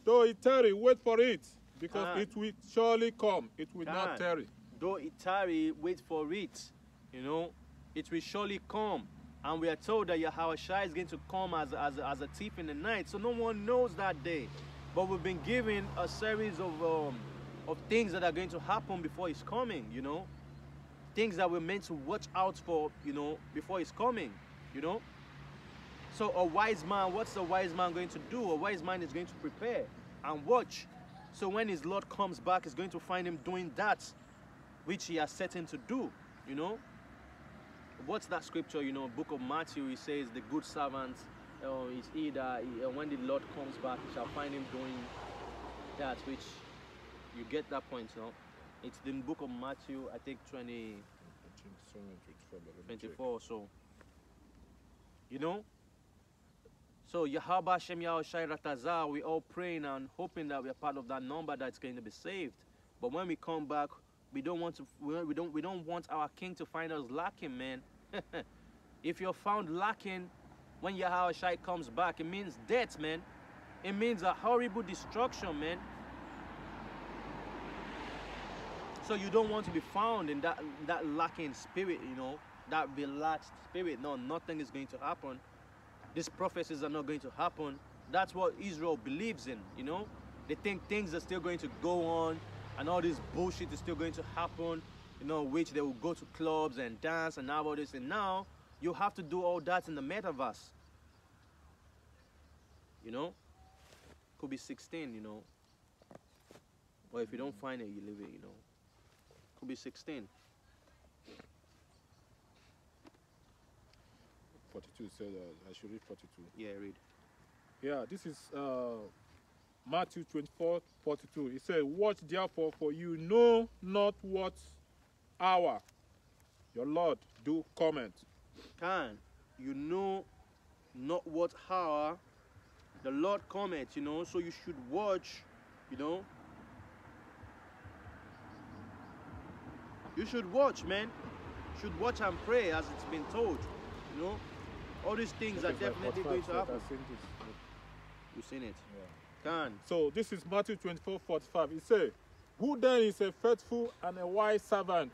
Though it tarry, wait for it, because Can. it will surely come. It will Can. not tarry. Though it tarry, wait for it. You know, it will surely come. And we are told that Yahweh Shai is going to come as as as a thief in the night. So no one knows that day. But we've been given a series of um, of things that are going to happen before His coming. You know. Things that we're meant to watch out for, you know, before His coming, you know. So a wise man, what's a wise man going to do? A wise man is going to prepare and watch. So when his Lord comes back, he's going to find him doing that which he has set him to do, you know. What's that scripture, you know, book of Matthew, he says, the good servant uh, is he that he, uh, when the Lord comes back, he shall find him doing that, which you get that point, you know. It's the book of Matthew, I think twenty, twenty-four or so. You know? So, Yahweh Shem Yahweh Shai Ratazah, we're all praying and hoping that we're part of that number that's going to be saved. But when we come back, we don't want to, we don't, we don't want our king to find us lacking, man. If you're found lacking when Yahweh Shai comes back, it means death, man. It means a horrible destruction, man. So you don't want to be found in that, that lacking spirit, you know, that relaxed spirit. No, nothing is going to happen. These prophecies are not going to happen. That's what Israel believes in, you know. They think things are still going to go on and all this bullshit is still going to happen, you know, which they will go to clubs and dance and all this. And now you have to do all that in the metaverse, you know. Could be sixteen, you know. Or if you don't find it, you leave it, you know. Could be sixteen. forty-two said uh, I should read forty-two. Yeah, read. Yeah, this is uh, Matthew twenty-four, forty-two. He said, watch therefore, for you know not what hour your Lord do cometh. Can. You know not what hour the Lord cometh, you know, so you should watch, you know. You should watch, man. You should watch and pray, as it's been told. You know, all these things are definitely going to happen. I've seen this. You've seen it? Done. So this is Matthew twenty-four forty-five. It says, who then is a faithful and a wise servant,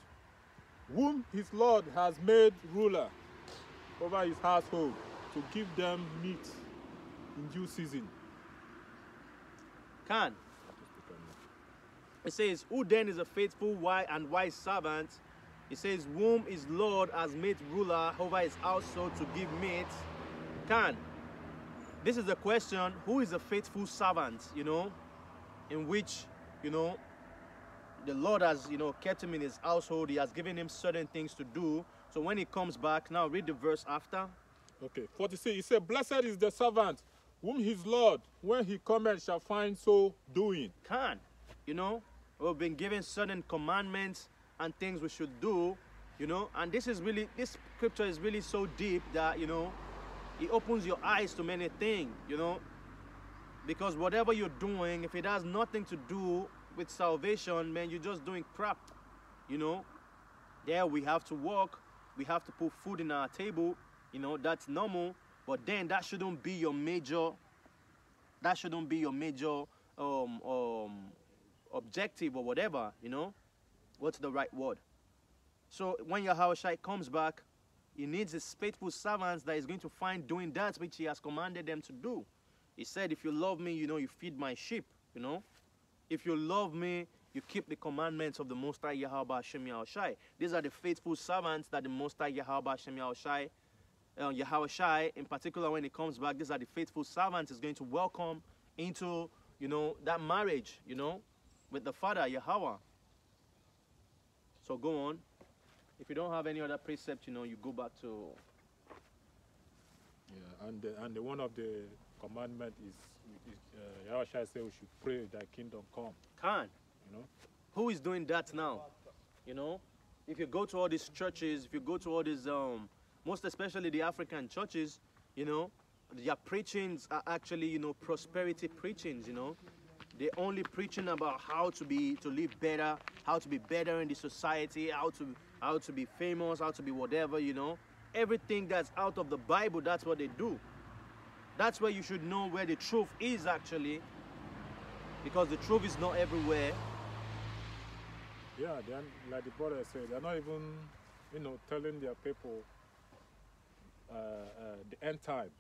whom his Lord has made ruler over his household, to give them meat in due season? Can. It says, who then is a faithful wise and wise servant? It says, whom his Lord has made ruler over his household to give meat. Can. This is the question, who is a faithful servant, you know, in which, you know, the Lord has, you know, kept him in his household. He has given him certain things to do. So when he comes back, now read the verse after. Okay, forty-six, he said, blessed is the servant whom his Lord, when he cometh, shall find so doing. Can, you know, we've been given certain commandments and things we should do, you know, and this is really, this scripture is really so deep that, you know, it opens your eyes to many things, you know, because whatever you're doing, if it has nothing to do with salvation, man, you're just doing crap, you know. There we have to work, we have to put food in our table, you know, that's normal, but then that shouldn't be your major, that shouldn't be your major um, um, objective or whatever, you know. What's the right word? So when your Yahushua comes back, he needs his faithful servants that he's going to find doing that which he has commanded them to do. He said, if you love me, you know, you feed my sheep, you know. If you love me, you keep the commandments of the Most High Yahweh Hashem Yahushai. These are the faithful servants that the Most High Yahweh Hashem Yahushai, uh, Yahushai, in particular when he comes back, these are the faithful servants he's going to welcome into, you know, that marriage, you know, with the Father, Yahweh. So go on. If you don't have any other precept, you know, you go back to... Yeah, and, the, and the one of the commandment is, is uh, Yahushua said we should pray thy kingdom come. Can. You know? Who is doing that now? You know? If you go to all these churches, if you go to all these, um, most especially the African churches, you know, their preachings are actually, you know, prosperity preachings, you know? They're only preaching about how to be, to live better, how to be better in the society, how to... how to be famous, how to be whatever, you know. Everything that's out of the Bible, that's what they do. That's where you should know where the truth is, actually. Because the truth is not everywhere. Yeah, then, like the brother said, they're not even, you know, telling their people uh, uh, the end time.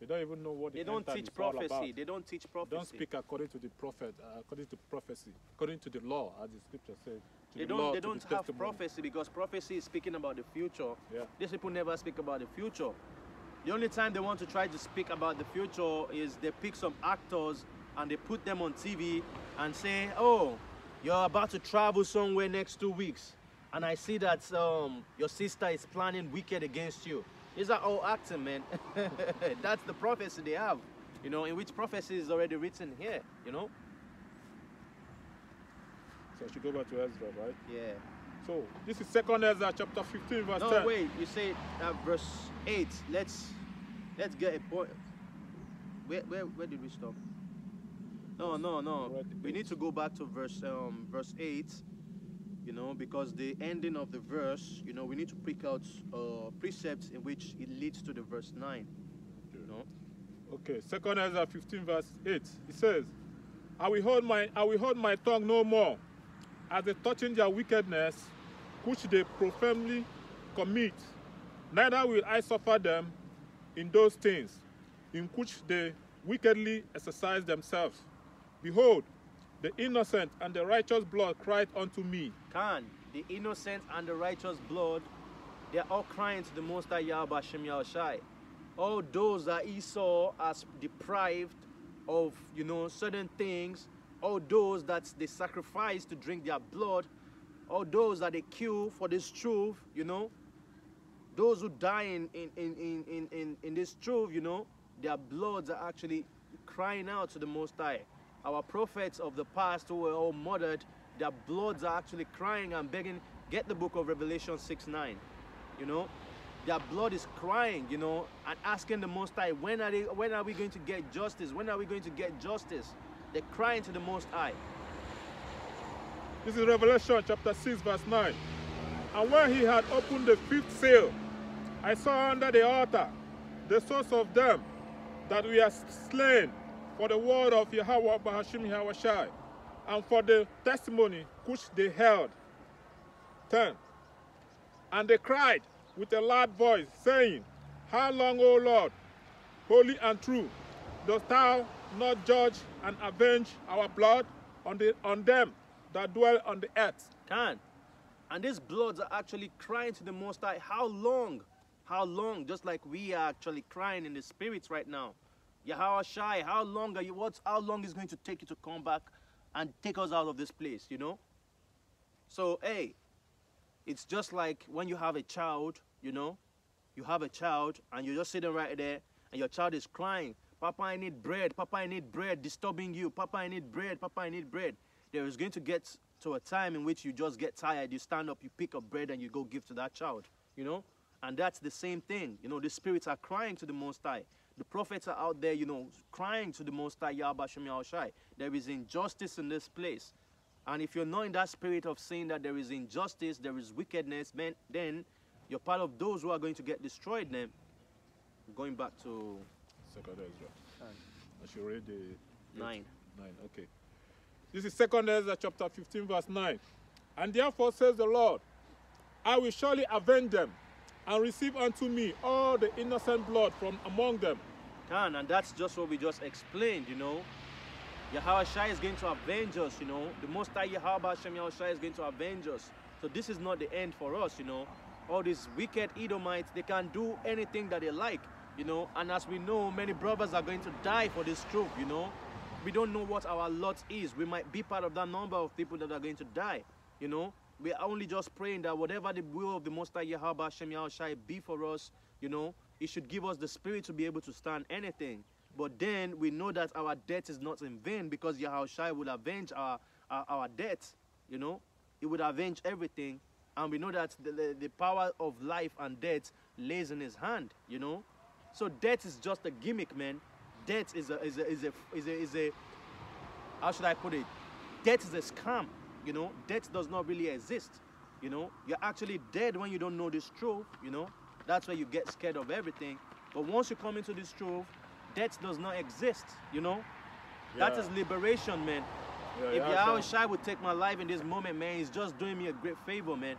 They don't even know what the end time is all about. They don't teach prophecy. They don't teach prophecy. They don't speak according to the prophet, uh, according to prophecy, according to the law, as the scripture says. They don't, they don't have prophecy because prophecy is speaking about the future. Yeah. These people never speak about the future. The only time they want to try to speak about the future is they pick some actors and they put them on T V and say, oh, you're about to travel somewhere next two weeks. And I see that um, your sister is planning wicked against you. These are all acting, man. That's the prophecy they have, you know, in which prophecy is already written here, you know. So I should go back to Ezra, right? Yeah. So, this is second Ezra chapter fifteen, verse no, ten. No, wait. You say uh, verse eight. Let's let's get a point. Where, where, where did we stop? No, no, no. We need to go back to verse um, verse eight, you know, because the ending of the verse, you know, we need to pick out uh, precepts in which it leads to the verse nine, okay. You know? Okay, second Ezra fifteen, verse eight. It says, I will hold my, I will hold my tongue no more, as they touching their wickedness, which they profanely commit, neither will I suffer them in those things, in which they wickedly exercise themselves. Behold, the innocent and the righteous blood cried unto me. Can, the innocent and the righteous blood, they are all crying to the Most High Yahweh Hashem Yahushai. All those that Esau has deprived of, you know, certain things, all those that they sacrifice to drink their blood, all those that they kill for this truth, you know, those who die in, in, in, in, in, in this truth, you know, their bloods are actually crying out to the Most High. Our prophets of the past who were all murdered, their bloods are actually crying and begging. Get the book of Revelation six nine, you know. Their blood is crying, you know, and asking the Most High, when are, they, when are we going to get justice? When are we going to get justice? They're crying to the Most High. This is Revelation chapter six, verse nine. And when he had opened the fifth seal, I saw under the altar the souls of them that were slain for the word of Yahweh Bahashim Yahweh, and for the testimony which they held. ten. And they cried with a loud voice, saying, How long, O Lord, holy and true, dost thou not judge and avenge our blood on, the, on them that dwell on the earth? ten. And these bloods are actually crying to the Most High, how long, how long, just like we are actually crying in the spirits right now. Yahweh Shai, how long are you, what, how long is it going to take you to come back and take us out of this place, you know? So, hey, it's just like when you have a child, you know, you have a child and you're just sitting right there and your child is crying, Papa, I need bread, Papa, I need bread, disturbing you, Papa, I need bread, Papa, I need bread. There is going to get to a time in which you just get tired, you stand up, you pick up bread and you go give to that child, you know? And that's the same thing, you know, the spirits are crying to the Most High. The prophets are out there, you know, crying to the Most High, Yah Bashim Yah Shai. There is injustice in this place. And if you're not in that spirit of saying that there is injustice, there is wickedness, man, then you're part of those who are going to get destroyed then. Going back to... second Ezra. Nine. I should read the... Nine. Nine, okay. This is second Ezra chapter fifteen, verse nine. And therefore says the Lord, I will surely avenge them, and receive unto me all the innocent blood from among them. And, and that's just what we just explained, you know. Yahweh Shai is going to avenge us, you know. The Most High Yahweh Hashem Yahweh Shai is going to avenge us. So this is not the end for us, you know. All these wicked Edomites, they can do anything that they like, you know. And as we know, many brothers are going to die for this truth, you know. We don't know what our lot is. We might be part of that number of people that are going to die, you know. We are only just praying that whatever the will of the Most High Yahweh Hashem Yahweh Shai be for us, you know, it should give us the spirit to be able to stand anything. But then we know that our debt is not in vain, because Yahweh Shai will avenge our, our, our debt, you know. He would avenge everything. And we know that the, the, the power of life and death lays in his hand, you know. So death is just a gimmick, man. Death is a, is a, is a, is a, is a, how should I put it? Death is a scam. You know, death does not really exist. You know, you're actually dead when you don't know this truth. You know, that's why you get scared of everything. But once you come into this truth, death does not exist. You know, yeah. That is liberation, man. Yeah, if Yahweh Shai would take my life in this moment, man, he's just doing me a great favor, man.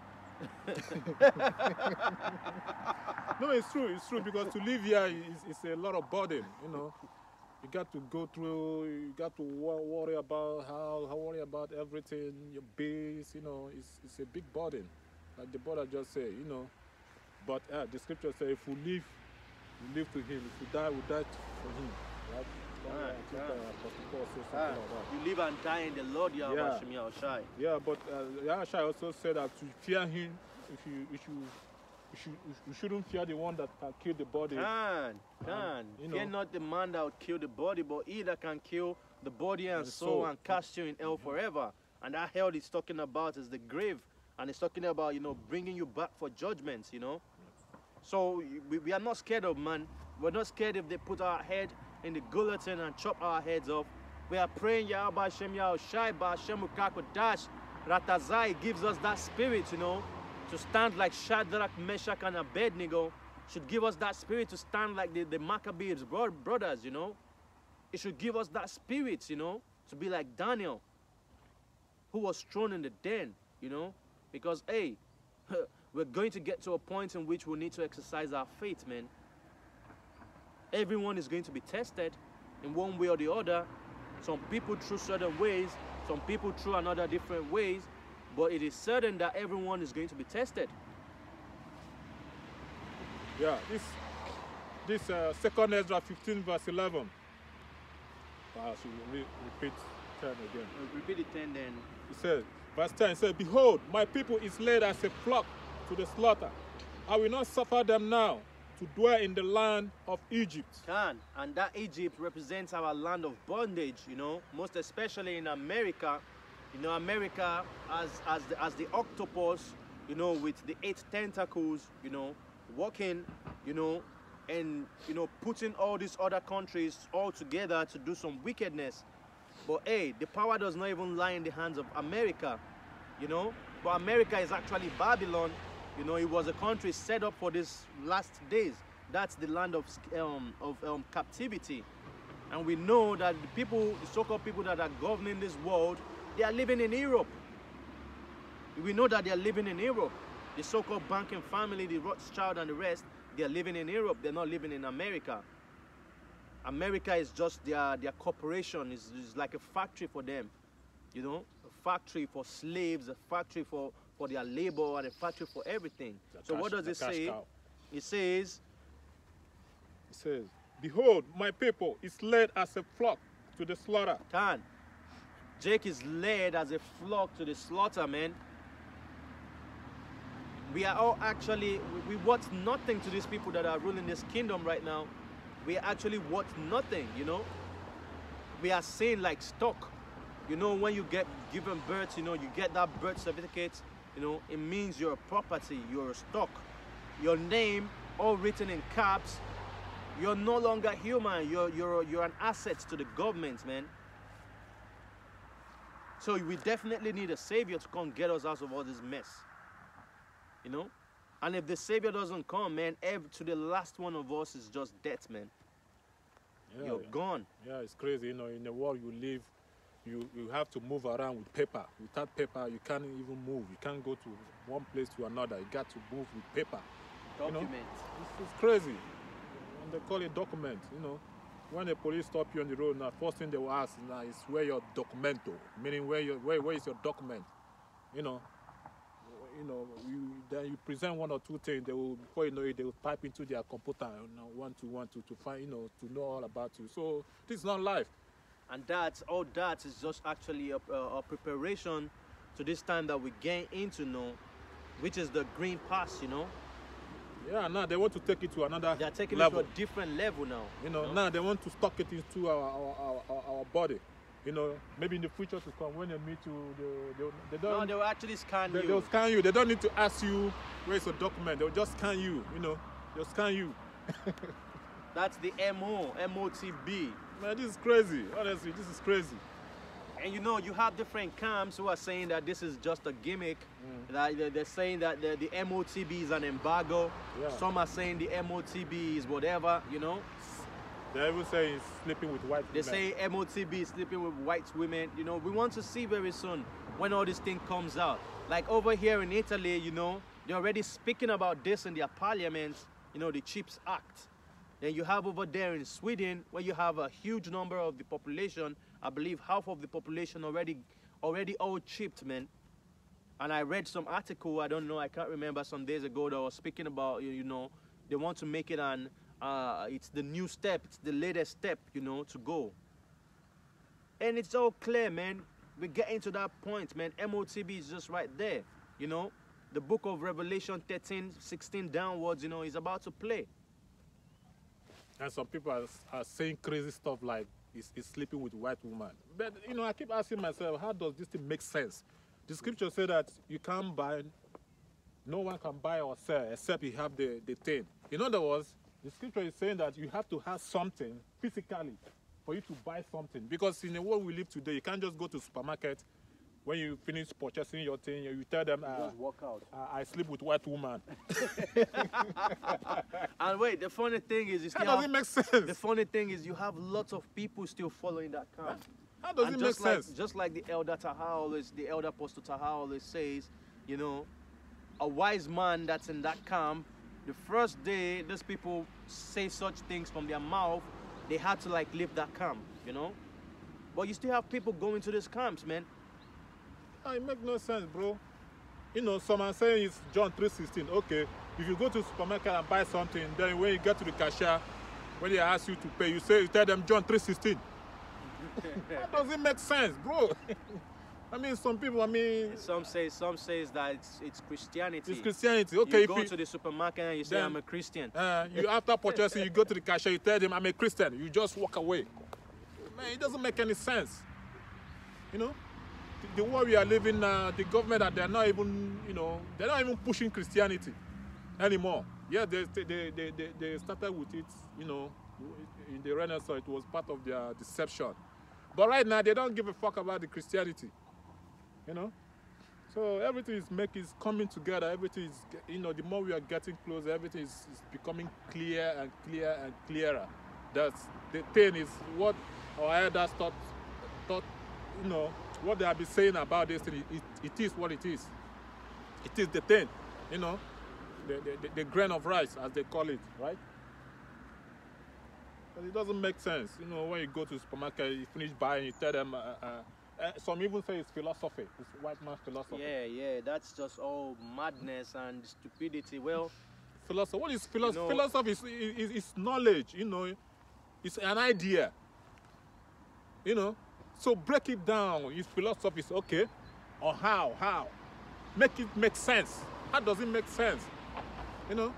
No, it's true, it's true, because to live here is, is a lot of burden, you know. You got to go through, you got to worry about how, how worry about everything, your base, you know, it's, it's a big burden. Like the brother just said, you know. But uh, the scripture says, if we live, we live to him. If we die, we die for him. Right? Ah, yeah. uh, ah, like you live and die in the Lord, Yahweh Hashem Yahweh Shai. Yeah, but uh, Yahweh Shai also said that to fear him, if you, if you, you shouldn't fear the one that can kill the body. Can, can. You know. Fear not the man that will kill the body, but he that can kill the body and, and the soul, soul and cast you in hell forever. And that hell he's talking about is the grave. And he's talking about, you know, bringing you back for judgments, you know. So we, we are not scared of man. We're not scared if they put our head in the guillotine and chop our heads off. We are praying, Yah Ba'ashem Yah Shai Ba'ashem Ukakodash. Ratazai gives us that spirit, you know, to stand like Shadrach, Meshach, and Abednego. Should give us that spirit to stand like the, the Maccabees bro brothers, you know. It should give us that spirit, you know, to be like Daniel, who was thrown in the den, you know. Because, hey, we're going to get to a point in which we need to exercise our faith, man. Everyone is going to be tested in one way or the other. Some people through certain ways, some people through another different ways. But it is certain that everyone is going to be tested. Yeah, this, this uh, second Ezra fifteen verse eleven. I should re repeat ten again. I'll repeat it ten then. It says, verse ten, it says, Behold, my people is led as a flock to the slaughter. I will not suffer them now to dwell in the land of Egypt. Can, and that Egypt represents our land of bondage, you know, most especially in America. You know, America as, as, the, as the octopus, you know, with the eight tentacles, you know, walking, you know, and, you know, putting all these other countries all together to do some wickedness. But, hey, the power does not even lie in the hands of America, you know. But America is actually Babylon. You know, it was a country set up for these last days. That's the land of, um, of um, captivity. And we know that the people, the so-called people that are governing this world, they are living in Europe. We know that they are living in Europe. The so-called banking family, the Rothschild and the rest, they are living in Europe. They're not living in America. America is just their, their corporation. It's, it's like a factory for them. You know, a factory for slaves, a factory for, for their labor, and a factory for everything. The so cash, what does it say? Cow. It says, It says, behold, my people is led as a flock to the slaughter. Can. Jake is led as a flock to the slaughter, man. We are all actually, we, we want nothing to these people that are ruling this kingdom right now. We actually want nothing, you know. We are seen like stock. You know, when you get given birth, you know, you get that birth certificate, you know, it means you're a property, you're a stock. Your name, all written in caps, you're no longer human, you're, you're, you're an asset to the government, man. So we definitely need a savior to come get us out of all this mess, you know. And if the savior doesn't come, man, every, to the last one of us is just death, man. Yeah, you're yeah. gone. Yeah, it's crazy, you know, in the world you live, You, you have to move around with paper. Without paper, you can't even move. You can't go to one place to another. You got to move with paper. Document. You know, it's, it's crazy. And they call it document, you know. When the police stop you on the road, now first thing they will ask now is where your documento, meaning where your where where is your document? You know. You know, you then you present one or two things, they will before you know it, they will type into their computer, you know, one to one to to find, you know, to know all about you. So this is not life. And that's all that is just actually a, a, a preparation to this time that we get into now, which is the green pass, you know. Yeah, now they want to take it to another They're taking level. it to a different level now. You know, you know? Now they want to stock it into our, our, our, our body. You know, maybe in the future to come, when they meet you, they, they, they don't... No, they will actually scan they, you. They will scan you. They don't need to ask you where is your document. They will just scan you, you know. They'll scan you. That's the M O, M O T B. Man, this is crazy. Honestly, this is crazy. And you know, you have different camps who are saying that this is just a gimmick. Mm. That they're saying that the, the M O T B is an embargo. Yeah. Some are saying the M O T B is whatever, you know. They even say it's sleeping with white women. They say M O T B is sleeping with white women. You know, we want to see very soon when all this thing comes out. Like over here in Italy, you know, they're already speaking about this in their parliament, you know, the Chips Act. Then you have over there in Sweden, where you have a huge number of the population. I believe half of the population already already all chipped, man. And I read some article, I don't know, I can't remember, some days ago that was speaking about, you know, they want to make it an, uh, it's the new step, it's the latest step, you know, to go. And it's all clear, man. We're getting to that point, man. M O T B is just right there, you know. The book of Revelation thirteen, sixteen downwards, you know, is about to play. And some people are, are saying crazy stuff like it's, it's sleeping with white woman. But, you know, I keep asking myself, how does this thing make sense? The scripture says that you can't buy, no one can buy or sell except you have the, the thing. In other words, the scripture is saying that you have to have something physically for you to buy something. Because in the world we live today, you can't just go to the supermarket. When you finish purchasing your thing, you tell them, uh, just walk out. I, I sleep with white woman. And wait, the funny thing is, you still how does have, it make sense? The funny thing is, you have lots of people still following that camp. How does and it make like, sense? Just like the elder Taha always, the elder Apostle Taha always says, you know, a wise man that's in that camp, the first day these people say such things from their mouth, they had to like leave that camp, you know. But you still have people going to these camps, man. It makes no sense, bro. You know, someone saying it's John three sixteen. Okay, if you go to the supermarket and buy something, then when you get to the cashier, when they ask you to pay, you say you tell them John three sixteen. That doesn't make sense, bro. I mean, some people, I mean... Some say, some says that it's, it's Christianity. It's Christianity, okay. You go you, to the supermarket and you say, then, I'm a Christian. Uh, you after purchasing, you go to the cashier, you tell them, I'm a Christian. You just walk away. Man, it doesn't make any sense. You know? The world we are living now, uh, the government that they're not even, you know, they're not even pushing Christianity anymore. Yeah, they they they they, they started with it, you know, in the Renaissance. It was part of their deception. But right now, they don't give a fuck about the Christianity, you know. So everything is making, is coming together. Everything is, you know, the more we are getting closer, everything is, is becoming clear and clear and clearer. That's the thing is what our elders thought, thought, you know, what they have been saying about this thing, it, it is what it is. It is the thing, you know, the, the, the grain of rice, as they call it, right? But it doesn't make sense. You know, when you go to the supermarket, you finish buying, you tell them, uh, uh, uh, some even say it's philosophy, it's white man's philosophy. Yeah, yeah, that's just all madness and stupidity. Well, philosophy, what is philosophy? You know, philosophy is, is, is knowledge, you know, it's an idea, you know. So break it down. His philosophy is okay, or how? How? Make it make sense. How does it make sense? You know.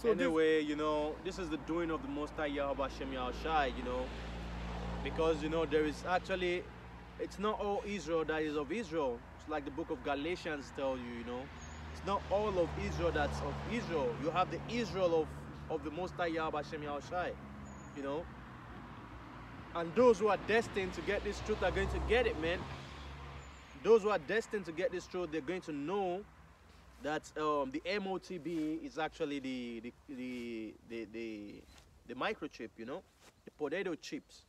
So anyway, you know, this is the doing of the Most High Yahweh Shem Yahweh Shai, you know, because you know there is actually, it's not all Israel that is of Israel. It's like the book of Galatians tells you, you know, it's not all of Israel that's of Israel. You have the Israel of of the Most High Yahweh Shem Yahweh Shai, you know. And those who are destined to get this truth are going to get it, man. Those who are destined to get this truth, they're going to know that um, the M O T B is actually the the, the the the the microchip, you know, the potato chips.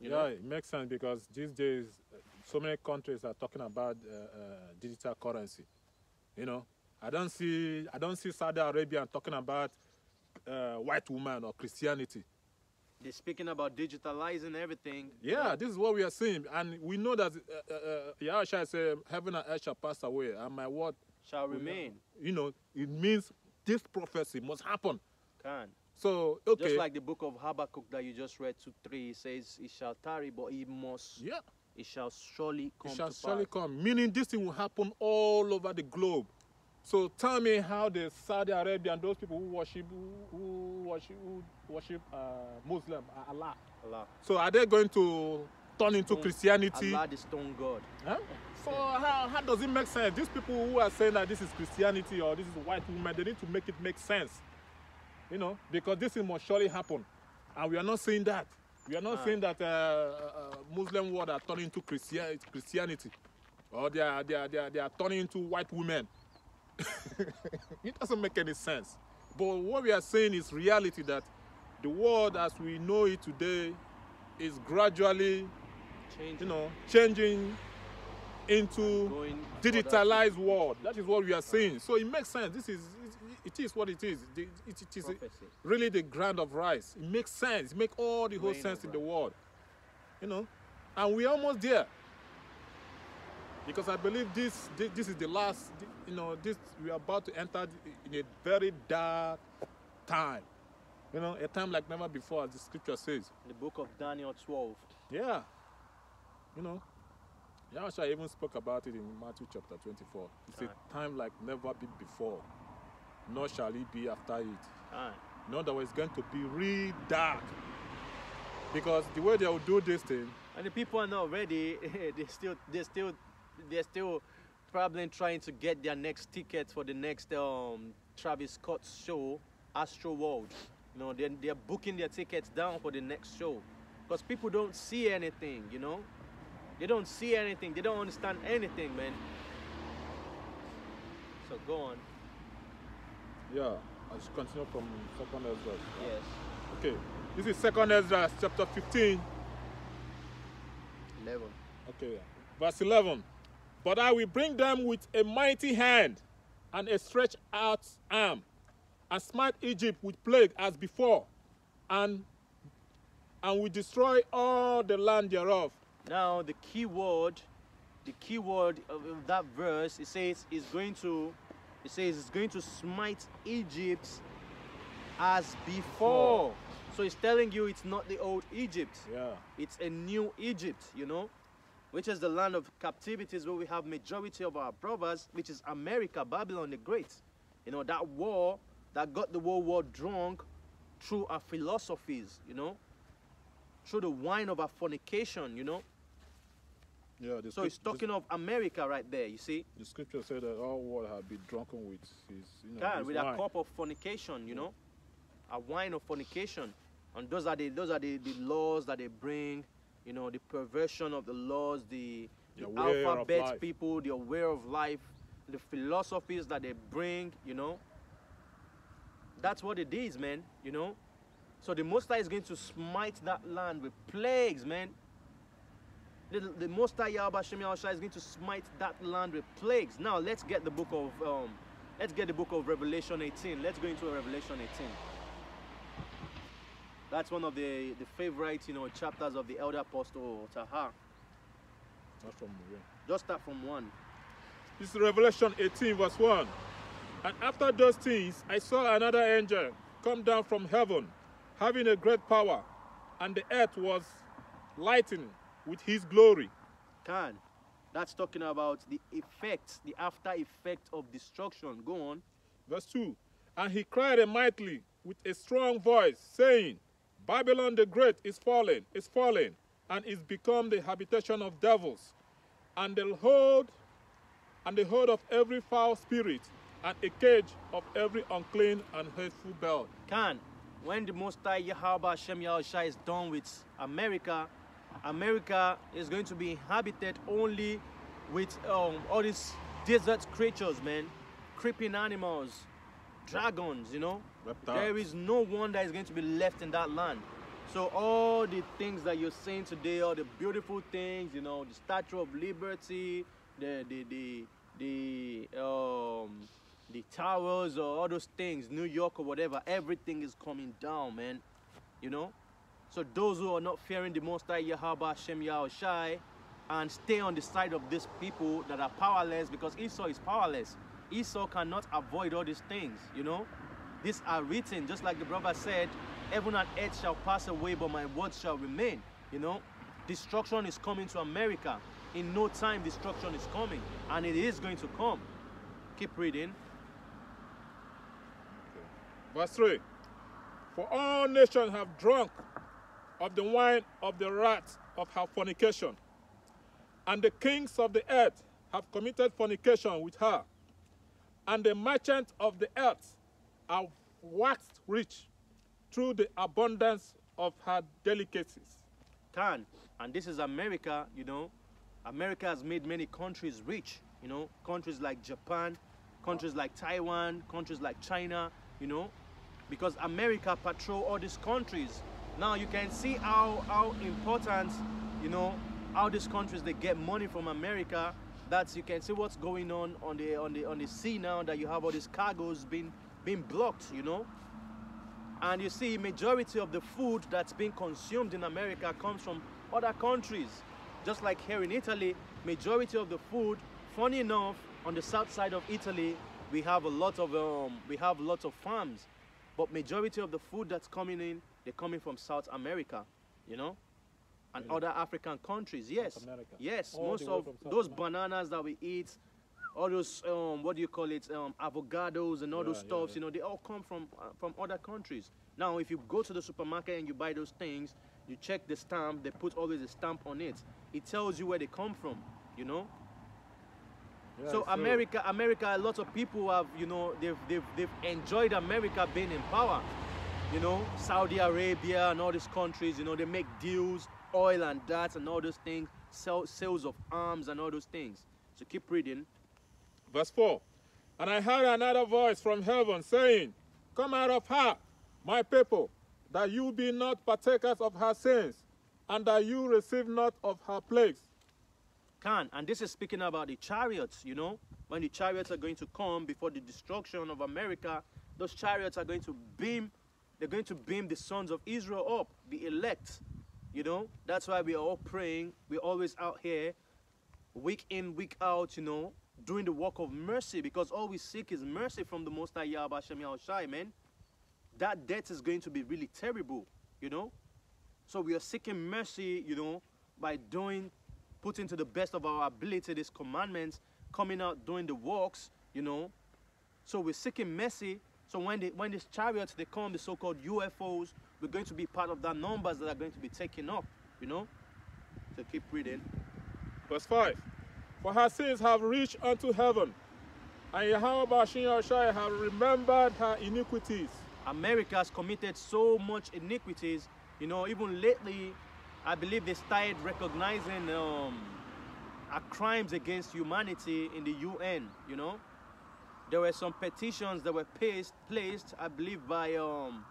You yeah, know? It makes sense because these days so many countries are talking about uh, uh, digital currency. You know, I don't see I don't see Saudi Arabia talking about uh, white woman or Christianity. They're speaking about digitalizing everything. Yeah, this is what we are seeing. And we know that uh, uh, Yahweh Shai said, heaven and earth shall pass away, and my word shall remain. You know, it means this prophecy must happen. Can. So, okay. Just like the book of Habakkuk that you just read, two three, it says, it shall tarry, but it must. Yeah. It shall surely come. It shall surely come. Meaning this thing will happen all over the globe. So tell me how the Saudi Arabia and those people who worship, who, who worship, who worship uh, Muslim, uh, Allah. Allah. So are they going to turn into stone, Christianity? Allah, the stone god. Huh? So how, how does it make sense? These people who are saying that this is Christianity or this is white woman, they need to make it make sense. You know, because this thing must surely happen. And we are not saying that. We are not ah. saying that uh, uh, Muslim world are turning into Christian, Christianity. Or they are, they, are, they, are, they are turning into white women. It doesn't make any sense. But what we are saying is reality, that the world as we know it today is gradually changing, you know, changing into Going digitalized world. That is what we are saying. So it makes sense. This is it, it is what it is. It, it, it is really the grain of rice. It makes sense. It makes all the whole Rain sense in rice. the world. You know, and we're almost there. Because I believe this, this, this is the last, you know, this, we are about to enter in a very dark time. You know, a time like never before, as the scripture says. The book of Daniel twelve. Yeah. You know, Yahshua even spoke about it in Matthew chapter twenty-four. It's time. a time like never before, nor shall it be after it. Time. In other words, it's going to be really dark. Because the way they will do this thing. And the people are not ready, they still, they still, they're still probably trying to get their next ticket for the next um, Travis Scott show, Astro World. You know, they're, they're booking their tickets down for the next show. Because people don't see anything, you know? They don't see anything. They don't understand anything, man. So, go on. Yeah, I'll just continue from second Esdras. Right? Yes. Okay, this is second Esdras, chapter fifteen. eleven. Okay, verse eleven. But I will bring them with a mighty hand and a stretched out arm, and smite Egypt with plague as before, and and will destroy all the land thereof. Now the key word, the key word of that verse, it says is going to, it says it's going to smite Egypt as before. So it's telling you it's not the old Egypt. Yeah. It's a new Egypt, you know, which is the land of captivities where we have majority of our brothers, which is America, Babylon the Great. You know, that war that got the world war drunk through our philosophies, you know, through the wine of our fornication, you know. Yeah. So it's talking of America right there, you see. The scripture said that all world have been drunken with his, you know, God, his with wine. a cup of fornication, you yeah. know, a wine of fornication. And those are the, those are the, the laws that they bring. You know, the perversion of the laws, the, the alphabet people, the aware of life, the philosophies that they bring, you know. That's what it is, man, you know. So the Most High is going to smite that land with plagues, man. The, the Most High Yahweh Shem Yahushua is going to smite that land with plagues. Now let's get the book of um, let's get the book of Revelation eighteen. Let's go into Revelation eighteen. That's one of the the favorite, you know, chapters of the Elder Apostle Taha. Not from yeah. Just start from one. This is Revelation eighteen verse one. And after those things, I saw another angel come down from heaven, having a great power, and the earth was lightened with his glory. Can. That's talking about the effects, the after effect of destruction. Go on. Verse two. And he cried mightily with a strong voice, saying, Babylon the great is fallen, is fallen, and is become the habitation of devils, and the hold, and the hold of every foul spirit, and a cage of every unclean and hateful bird. Can. When the Most High Yahweh Hashem Yahushua is done with America, America is going to be inhabited only with um, all these desert creatures, man, creeping animals, dragons, you know. Reptiles. There is no one that is going to be left in that land. So all the things that you're seeing today, all the beautiful things, you know, the Statue of Liberty, the the the the um. the towers or all those things, New York or whatever, everything is coming down, man, you know. So those who are not fearing the Most High Yahweh Shem Yahushai and stay on the side of these people that are powerless, because Esau is powerless. Esau cannot avoid all these things, you know. These are written, just like the brother said, heaven and earth shall pass away, but my words shall remain, you know. Destruction is coming to America. In no time, destruction is coming, and it is going to come. Keep reading. Verse three, for all nations have drunk of the wine of the wrath of her fornication, and the kings of the earth have committed fornication with her, and the merchants of the earth are waxed rich through the abundance of her delicacies. Can, and this is America, you know. America has made many countries rich, you know, countries like Japan, countries like Taiwan, countries like China, you know, because America patrol all these countries. Now you can see how how important, you know, how these countries, they get money from America. That's, you can see what's going on on the on the on the sea now, that you have all these cargoes being being blocked, you know. And you see majority of the food that's being consumed in America comes from other countries. Just like here in Italy, majority of the food, funny enough, on the south side of Italy, we have a lot of um, we have lots of farms, but majority of the food that's coming in, they're coming from South America, you know, and really? Other African countries. Yes, yes, all most of those America. Bananas that we eat, all those um, what do you call it, um, avocados and all yeah, those yeah, stuffs, yeah. you know, they all come from uh, from other countries. Now, if you go to the supermarket and you buy those things, you check the stamp. They put always a stamp on it. It tells you where they come from, you know. Yeah, so America, America, a lot of people have, you know, they've, they've, they've enjoyed America being in power. You know, Saudi Arabia and all these countries, you know, they make deals, oil and that and all those things, sell, sales of arms and all those things. So keep reading. Verse four. And I heard another voice from heaven saying, come out of her, my people, that you be not partakers of her sins, and that you receive not of her plagues. Can, and this is speaking about the chariots, you know, when the chariots are going to come before the destruction of America, those chariots are going to beam, they're going to beam the sons of Israel up, the elect, you know. That's why we are all praying, we're always out here, week in, week out, you know, doing the work of mercy, because all we seek is mercy from the Most High Yahweh Hashem Yahushai, man. That death is going to be really terrible, you know. So we are seeking mercy, you know, by doing, putting to the best of our ability these commandments, coming out, doing the works, you know. So we're seeking mercy. So when they, when these chariots, they come, the so-called U F Os, we're going to be part of that numbers that are going to be taken up, you know. So keep reading. Verse five. For her sins have reached unto heaven, and Yahweh Shem Yahushua have remembered her iniquities. America has committed so much iniquities, you know, even lately, I believe they started recognizing um, crimes against humanity in the U N, you know. there were some petitions that were placed, placed I believe, by um,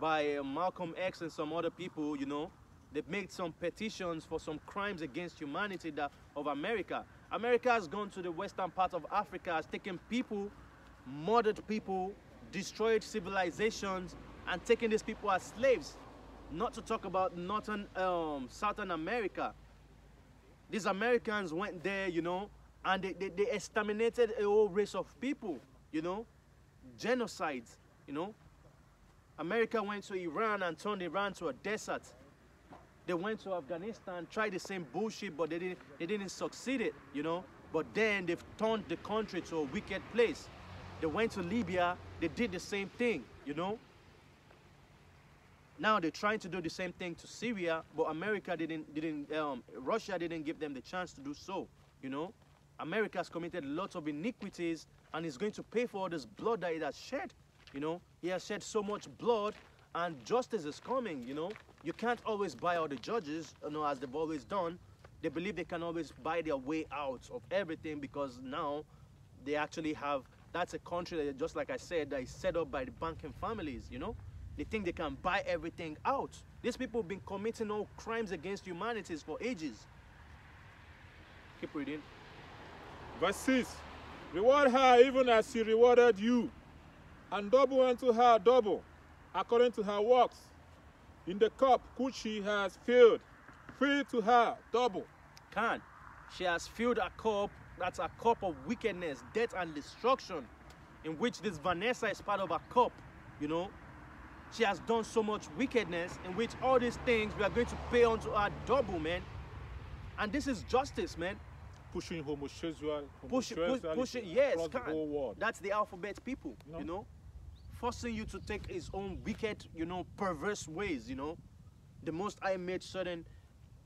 by uh, Malcolm X and some other people, you know. They made some petitions for some crimes against humanity that, of America. America has gone to the western part of Africa, has taken people, murdered people, destroyed civilizations, and taken these people as slaves. Not to talk about northern, um, southern America. These Americans went there, you know, and they, they, they exterminated a whole race of people, you know, genocides, you know. America went to Iran and turned Iran to a desert. They went to Afghanistan, tried the same bullshit, but they didn't, they didn't succeed it, you know. But then they've turned the country to a wicked place. They went to Libya, they did the same thing, you know. Now they're trying to do the same thing to Syria, but America didn't, didn't um, Russia didn't give them the chance to do so, you know. America has committed lots of iniquities and is going to pay for all this blood that it has shed, you know. He has shed so much blood and justice is coming, you know. You can't always buy all the judges, you know, as they've always done. They believe they can always buy their way out of everything because now they actually have, that's a country that, just like I said, that is set up by the banking families, you know. They think they can buy everything out. These people have been committing all crimes against humanity for ages. Keep reading. Verse six. Reward her even as she rewarded you, and double unto her double, according to her works. In the cup which she has filled, fill to her double. Can. She has filled a cup, that's a cup of wickedness, death and destruction, in which this Vanessa is part of a cup, you know. She has done so much wickedness, in which all these things we are going to pay unto her double, man. And this is justice, man. Pushing homosexual, homosexuality push, push, push, yes, across can. The whole world. That's the alphabet people, no. You know. Forcing you to take his own wicked, you know, perverse ways, you know. The Most High made certain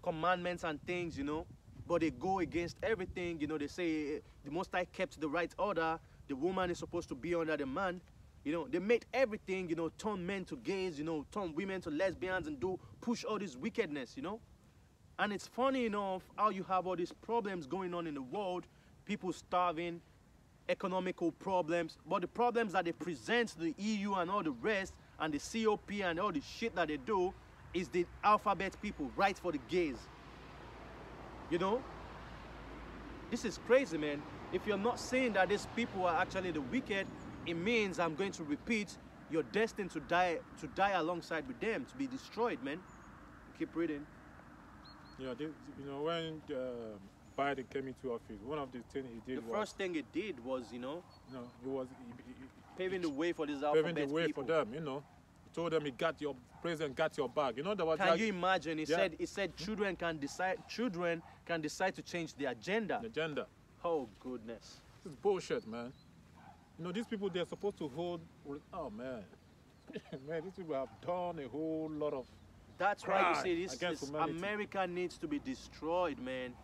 commandments and things, you know, but they go against everything, you know. They say the Most High kept the right order. The woman is supposed to be under the man. You know, they made everything, you know, turn men to gays, you know, turn women to lesbians and do, push all this wickedness, you know. And it's funny enough how you have all these problems going on in the world, people starving, economical problems, but the problems that they present to the E U and all the rest and the COP and all the shit that they do is the alphabet people, right for the gays. You know? This is crazy, man. If you're not saying that these people are actually the wicked, it means, I'm going to repeat, you're destined to die to die alongside with them, to be destroyed, man. Keep reading. Yeah, they, you know, when uh, Biden came into office, one of the things he did the was... The first thing he did was, you know... You know, it was... It, it, paving the way for these alphabet people. Paving the way people. for them, you know. He told them he got your... President got your back. You know, there was... Can like, you imagine? He, yeah. said, he said children can decide... Children can decide to change the agenda. The agenda. Oh, goodness. This is bullshit, man. You know, these people, they're supposed to hold... Oh, man. Man, these people have done a whole lot of... That's why you say this, this America needs to be destroyed, man.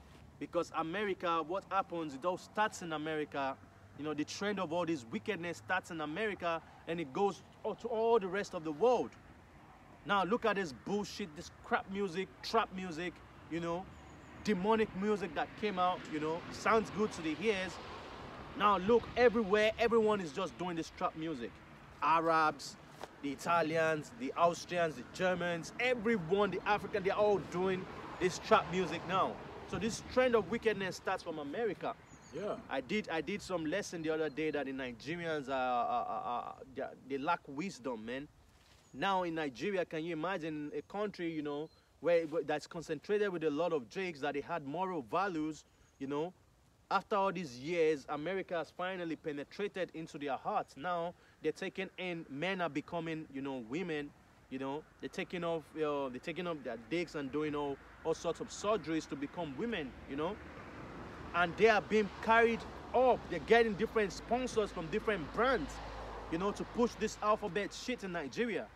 Because America, what happens, it all starts in America. You know, the trend of all this wickedness starts in America, and it goes to all the rest of the world. Now, look at this bullshit, this crap music, trap music, you know, demonic music that came out, you know, sounds good to the ears. Now look, everywhere, everyone is just doing this trap music. Arabs, the Italians, the Austrians, the Germans, everyone, the African, they're all doing this trap music now. So this trend of wickedness starts from America. Yeah. I did I did some lesson the other day that the Nigerians, are, are, are, are they lack wisdom, man. Now in Nigeria, can you imagine a country, you know, where that's concentrated with a lot of jakes, that they had moral values, you know. After all these years, America has finally penetrated into their hearts. Now they're taking in, men are becoming, you know, women, you know, they're taking off, you know, they're taking off their dicks and doing all, all sorts of surgeries to become women, you know, and they are being carried up. They're getting different sponsors from different brands, you know, to push this alphabet shit in Nigeria.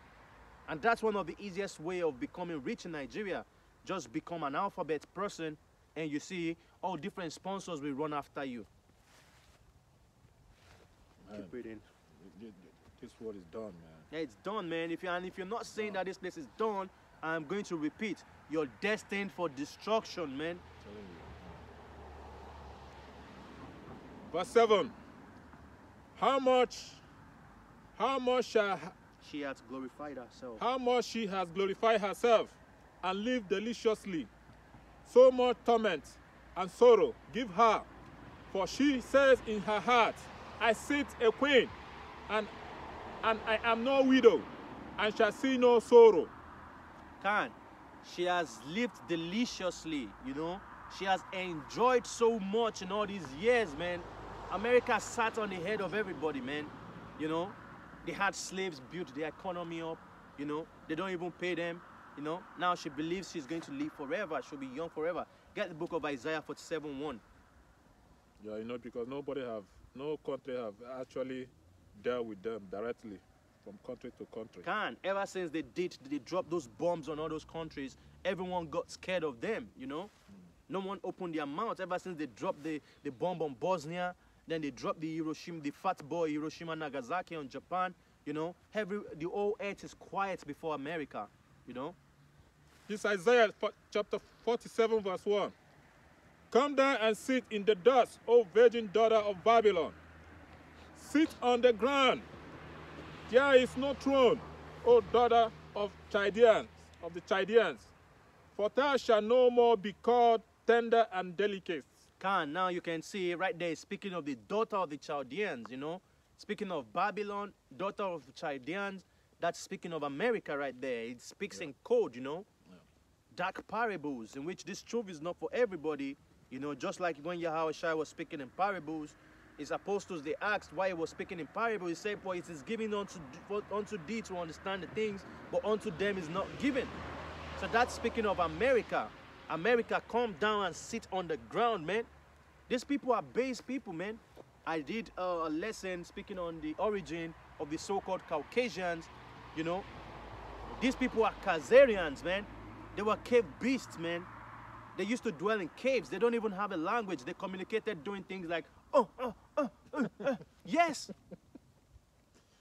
And that's one of the easiest way of becoming rich in Nigeria. Just become an alphabet person, and you see all different sponsors will run after you. Man, keep reading. This world is done, man. Yeah, it's done, man. If you and if you're not saying no. that this place is done, I'm going to repeat, you're destined for destruction, man. Verse seven. How much, how much shall she has glorified herself. How much she has glorified herself and lived deliciously. So much torment and sorrow give her. For she says in her heart, I sit a queen, and, and I am no widow, and shall see no sorrow. Can, she has lived deliciously, you know. She has enjoyed so much in all these years, man. America sat on the head of everybody, man, you know. They had slaves built their economy up, you know. They don't even pay them, you know. Now she believes she's going to live forever. She'll be young forever. Get the book of Isaiah forty-seven one. Yeah, you know, because nobody have, no country have actually dealt with them directly from country to country. Can, ever since they did, they dropped those bombs on all those countries, everyone got scared of them, you know. Mm. No one opened their mouth ever since they dropped the, the bomb on Bosnia. Then they dropped the Hiroshima, the fat boy Hiroshima Nagasaki on Japan. You know, every, the whole earth is quiet before America, you know. This Isaiah chapter forty-seven verse one. Come down and sit in the dust, O virgin daughter of Babylon. Sit on the ground. There is no throne, O daughter of Chaldeans, of the Chaldeans. For thou shalt no more be called tender and delicate. Can, now you can see right there, speaking of the daughter of the Chaldeans, you know, speaking of Babylon, daughter of the Chaldeans, that's speaking of America right there. It speaks yeah. in code, you know, yeah. dark parables in which this truth is not for everybody, you know, just like when Yahushua was speaking in parables, his apostles, they asked why he was speaking in parables. He said, for it is given unto, for, unto thee to understand the things, but unto them is not given. So that's speaking of America. America, come down and sit on the ground, man. These people are base people, man. I did uh, a lesson speaking on the origin of the so-called Caucasians, you know. These people are Khazarians, man. They were cave beasts, man. They used to dwell in caves. They don't even have a language. They communicated doing things like, oh, oh, oh, oh, oh. Yes.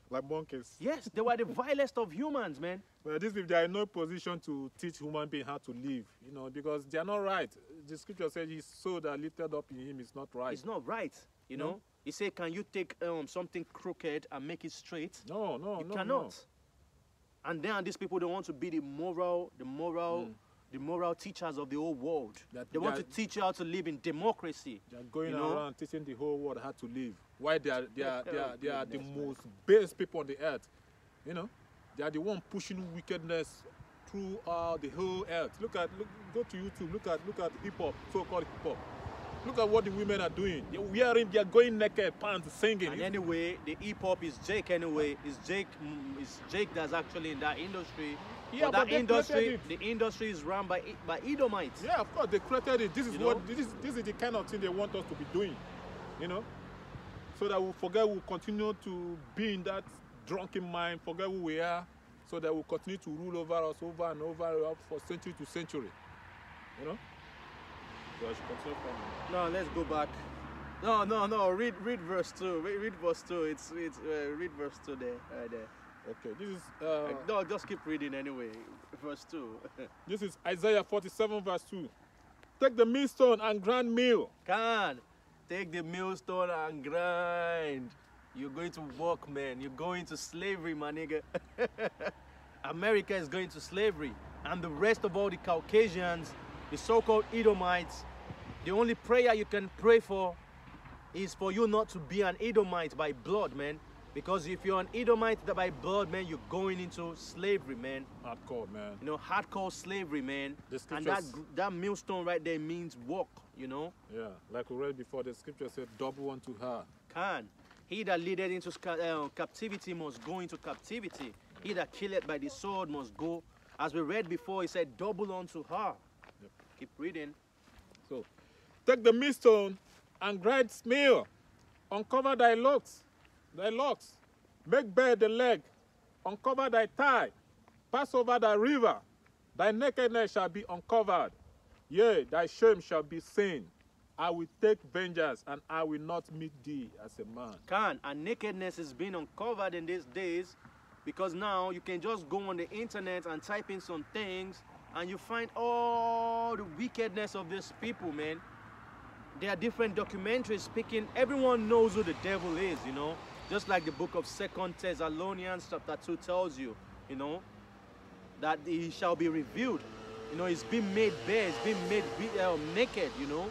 Like monkeys. Yes, they were the vilest of humans, man. Well, this if they are in no position to teach human beings how to live, you know, because they are not right. The scripture says his soul that lifted up in him is not right. It's not right, you no. know. He said, can you take um, something crooked and make it straight? No, no, you no, cannot. No. And then these people, they want to be the moral, the moral, mm. the moral teachers of the whole world. That, they, they want are, to teach you how to live in democracy. They are going you know? around teaching the whole world how to live. Why they are, they are, they are, they are the most base people on the earth, you know. They are the one pushing wickedness through uh, the whole earth. Look at, look, go to YouTube. Look at, look at hip hop, so-called hip hop. Look at what the women are doing. They're wearing, they're going naked, pants, singing. And anyway, the hip hop is Jake. Anyway, it's Jake, it's Jake that's actually in that industry. Yeah, but, but that they industry, the industry is run by by Edomites. Yeah, of course they created it. This is you what know? this this is the kind of thing they want us to be doing, you know, so that we we'll forget we we'll continue to be in that drunken mind, forget who we are, so that will continue to rule over us over and over for century to century. You know? So I should continue from No, let's go back. No, no, no, read read verse two. Read, read verse two. It's it's uh, read verse two there, right there. Okay, this is uh, no, just keep reading anyway. Verse two. This is Isaiah forty-seven verse two. Take the millstone and grind meal. Can take the millstone and grind. You're going to work, man. You're going to slavery, my nigga. America is going to slavery. And the rest of all the Caucasians, the so-called Edomites, the only prayer you can pray for is for you not to be an Edomite by blood, man. Because if you're an Edomite by blood, man, you're going into slavery, man. Hardcore, man. You know, hardcore slavery, man. The scriptures... And that, that millstone right there means work, you know? Yeah, like we read before, the scripture said, double unto her. Can. He that leadeth into uh, captivity must go into captivity. He that killeth by the sword must go. As we read before, he said, double unto her. Yep. Keep reading. So, take the millstone and grind meal. Uncover thy locks, thy locks. Make bare the leg. Uncover thy thigh. Pass over thy river. Thy nakedness shall be uncovered. Yea, thy shame shall be seen. I will take vengeance, and I will not meet thee as a man. Can, and nakedness is being uncovered in these days, because now you can just go on the internet and type in some things, and you find all the wickedness of these people, man. There are different documentaries speaking. Everyone knows who the devil is, you know. Just like the book of second Thessalonians chapter two tells you, you know, that he shall be revealed. You know, it's been made bare, it's been made uh, naked, you know.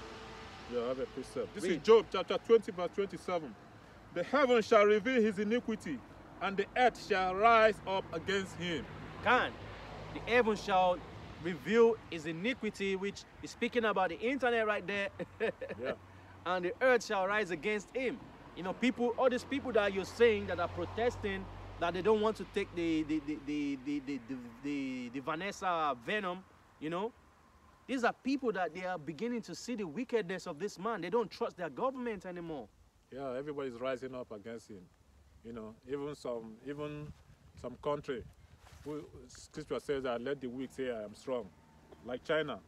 Yeah, I have a precept. This Read. is Job chapter twenty, verse twenty-seven. The heaven shall reveal his iniquity, and the earth shall rise up against him. Can. The heaven shall reveal his iniquity, which is speaking about the internet right there. Yeah. And the earth shall rise against him. You know, people, all these people that you're saying that are protesting, that they don't want to take the the the the the the, the, the, the Vanessa venom, you know. These are people that they are beginning to see the wickedness of this man. They don't trust their government anymore. Yeah, everybody's rising up against him. You know, even some even some country. Who, Scripture says that let the weak say I am strong, like China.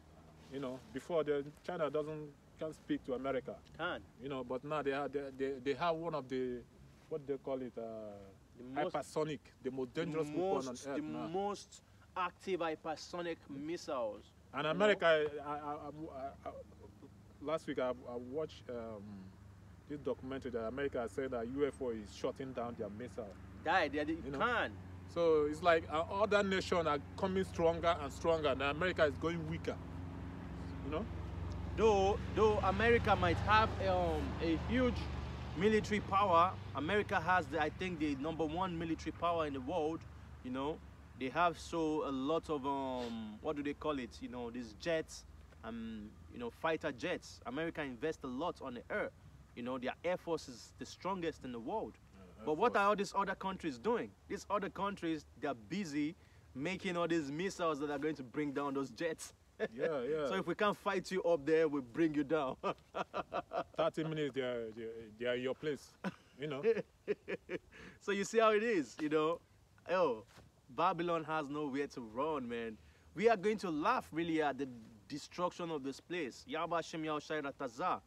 You know, before the China doesn't can't speak to America. Can't. You know, but now they have they, they, they have one of the what do they call it uh, the most, hypersonic, the most dangerous the most, weapon on earth. The now. most active hypersonic missiles. And America, I, I, I, I, last week I, I watched um, this documentary that America said that U F O is shutting down their missile. Yeah, they, they you know? can't. So it's like uh, other nations are coming stronger and stronger, and America is going weaker. You know, though though America might have um, a huge military power, America has, the, I think, the number one military power in the world. You know, they have so a lot of um, what do they call it? You know, these jets, um, you know, fighter jets. America invests a lot on the air. You know, their air force is the strongest in the world. But what are all these other countries doing? These other countries, they're busy making all these missiles that are going to bring down those jets. Yeah, yeah. So if we can't fight you up there, we'll bring you down. thirty minutes, they are, they are in your place, you know. So you see how it is, you know. Oh, Babylon has nowhere to run, man. We are going to laugh, really, at the destruction of this place. Yahba Shem Yahushai Ratazah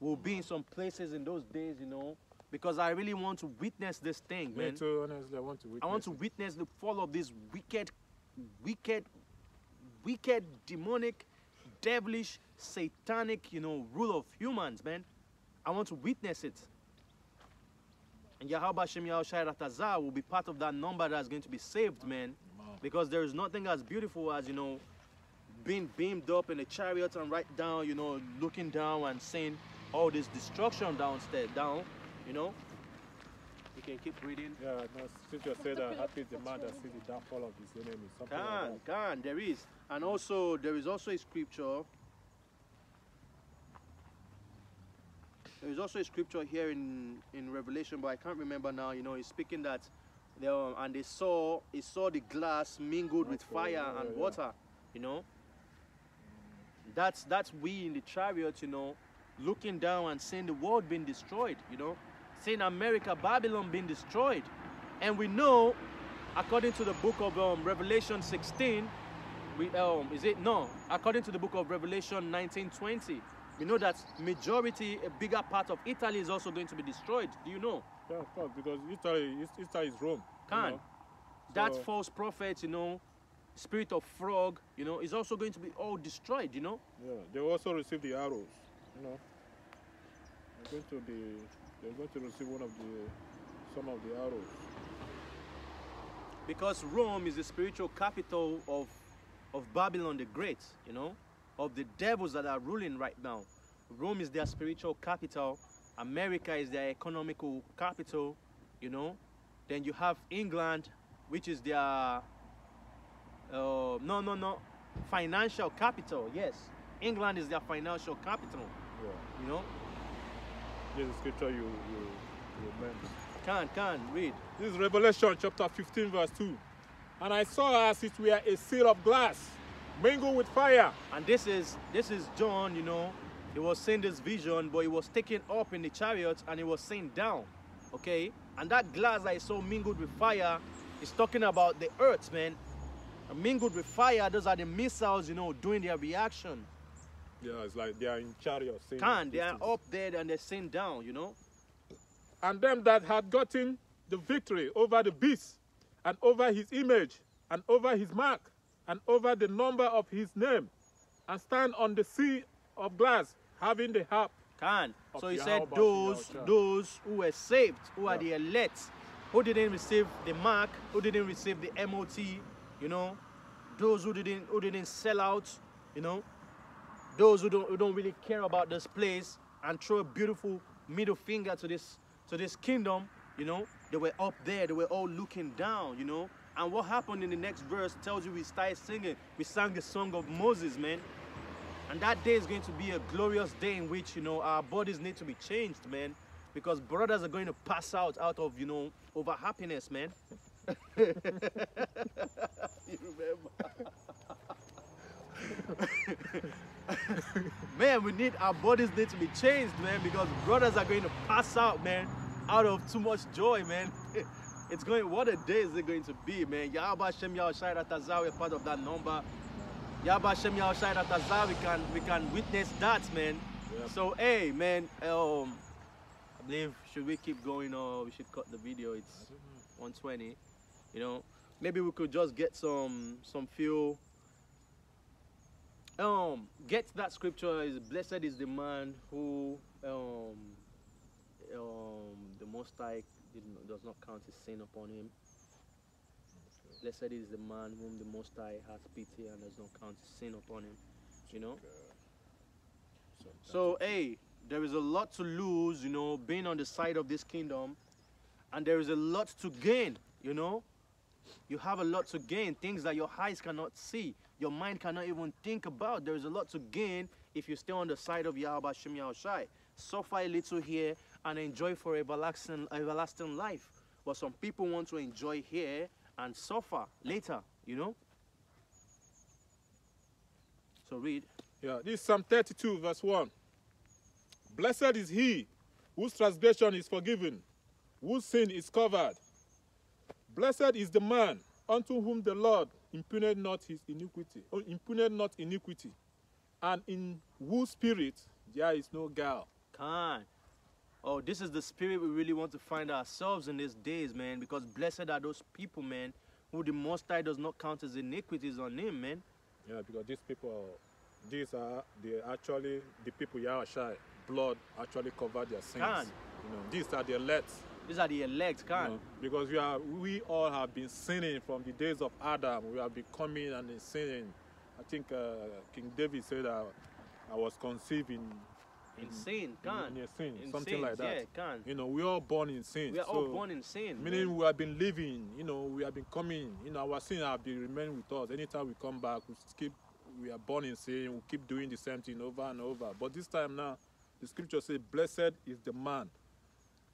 will be in some places in those days, you know. Because I really want to witness this thing, man. Me too, honestly, I want to witness I want to it. witness the fall of this wicked, wicked, wicked, demonic, devilish, satanic, you know, rule of humans, man. I want to witness it. And Yahweh Shem Yahushai Ratazah will be part of that number that's going to be saved, man. Wow. Because there is nothing as beautiful as, you know, being beamed up in a chariot and right down, you know, looking down and seeing all this destruction downstairs, down. You know, you can keep reading. Yeah, no, scripture said that happy is the man that sees the downfall of his enemy. Something can, like can, there is. And also, there is also a scripture. There is also a scripture here in, in Revelation, but I can't remember now. You know, he's speaking that, they, um, and they saw, he saw the glass mingled okay, with fire yeah, and yeah. water, you know. That's, that's we in the chariot, you know, looking down and seeing the world being destroyed, you know. Seeing America, Babylon being destroyed. And we know, according to the book of um, Revelation sixteen, we, um, is it? No, according to the book of Revelation nineteen twenty, we know that majority, a bigger part of Italy is also going to be destroyed. Do you know? Yeah, of course, because Italy, Italy is Rome. Can. You know? That so... false prophet, you know, spirit of frog, you know, is also going to be all destroyed, you know. Yeah, they also receive the arrows, you know. They're going to be... They're going to receive one of the, some of the arrows. Because Rome is the spiritual capital of, of Babylon the Great, you know, of the devils that are ruling right now. Rome is their spiritual capital. America is their economical capital, you know. Then you have England, which is their, uh, no, no, no, financial capital, yes. England is their financial capital, yeah. you know. This is the scripture you, you, you meant. Can, can, read. This is Revelation chapter fifteen, verse two. And I saw as it were a seal of glass, mingled with fire. And this is, this is John, you know, he was seeing this vision, but he was taken up in the chariot and he was seen down, okay? And that glass that I saw mingled with fire is talking about the earth, man. And mingled with fire, those are the missiles, you know, doing their reaction. Yeah, it's like they are in chariots. Can, they are up there and they're sitting down, you know. And them that had gotten the victory over the beast, and over his image, and over his mark, and over the number of his name, and stand on the sea of glass, having the harp Can. So he said those those who were saved, who are the elect, who didn't receive the mark, who didn't receive the M O T, you know, those who didn't who didn't sell out, you know, those who don't who don't really care about this place and throw a beautiful middle finger to this to this kingdom, you know, they were up there, they were all looking down, you know. And what happened in the next verse tells you we started singing, we sang the song of Moses, man. And that day is going to be a glorious day in which, you know, our bodies need to be changed, man. Because brothers are going to pass out out of, you know, over happiness, man. You remember? Man, we need, our bodies need to be changed, man. Because brothers are going to pass out, man, out of too much joy, man. It's going, what a day is it going to be, man. Yahweh Hashem, Yahweh Shadrach, Tazar, we're part of that number. Yahweh Hashem, Yahweh Shadrach, Tazar, we can, we can witness that, man. Yep. So, hey, man, um, I believe, should we keep going or we should cut the video? It's one twenty, you know. Maybe we could just get some, some few, um, get that scripture, is blessed is the man who, um, um, the Most High Didn't, does not count his sin upon him. Okay. Blessed is the man whom the Most High hath pity and does not count his sin upon him. You know? Okay. So, hey, there is a lot to lose, you know, being on the side of this kingdom. And there is a lot to gain, you know? You have a lot to gain. Things that your eyes cannot see, your mind cannot even think about. There is a lot to gain if you stay on the side of Yahweh Shem Yahweh Shai. Suffer a little here and enjoy for everlasting, everlasting life. But some people want to enjoy here and suffer later, you know? So read. Yeah, this is Psalm thirty-two, verse one. Blessed is he whose transgression is forgiven, whose sin is covered. Blessed is the man unto whom the Lord imputed not his iniquity, or imputed not iniquity, and in whose spirit there is no guile. Can. Oh, this is the spirit we really want to find ourselves in these days, man. Because blessed are those people, man, who the Most High does not count as iniquities on him, man. Yeah, because these people, these are the actually the people Yahweh Shai blood actually covered their sins. Can. You know, these are the elect. These are the elect, can. You know, because we are, we all have been sinning from the days of Adam. We have been coming and sinning. I think uh, King David said, uh, "I was conceived in." In sin, can. In, in sin, in something sins, like that. Yeah, can. You know, we are all born in sin. We are so, all born in sin. Meaning man. We have been living, you know, we have been coming, you know, our sin have been remaining with us. Anytime we come back, we keep, we are born in sin, we keep doing the same thing over and over. But this time now, the scripture says, blessed is the man.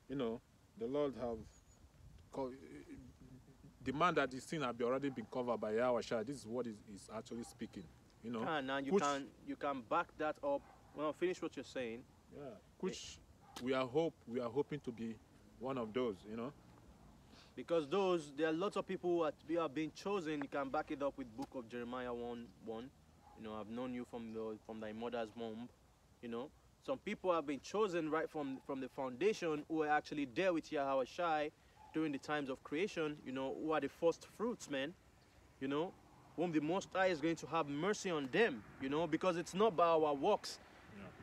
You know, the Lord have, called, the man that his sin have already been covered by Yahweh Shai. This is what is, is actually speaking, you know. Can, and you Which, can, you can back that up. Well, finish what you're saying. Yeah, which we are hope we are hoping to be one of those, you know. Because those, there are lots of people who are, who are being chosen. You can back it up with Book of Jeremiah one one. You know, I've known you from the from thy mother's womb. You know, some people have been chosen right from from the foundation who are actually there with Yahweh Shai during the times of creation. You know, who are the first fruits, man. You know, whom the Most High is going to have mercy on them. You know, because it's not by our works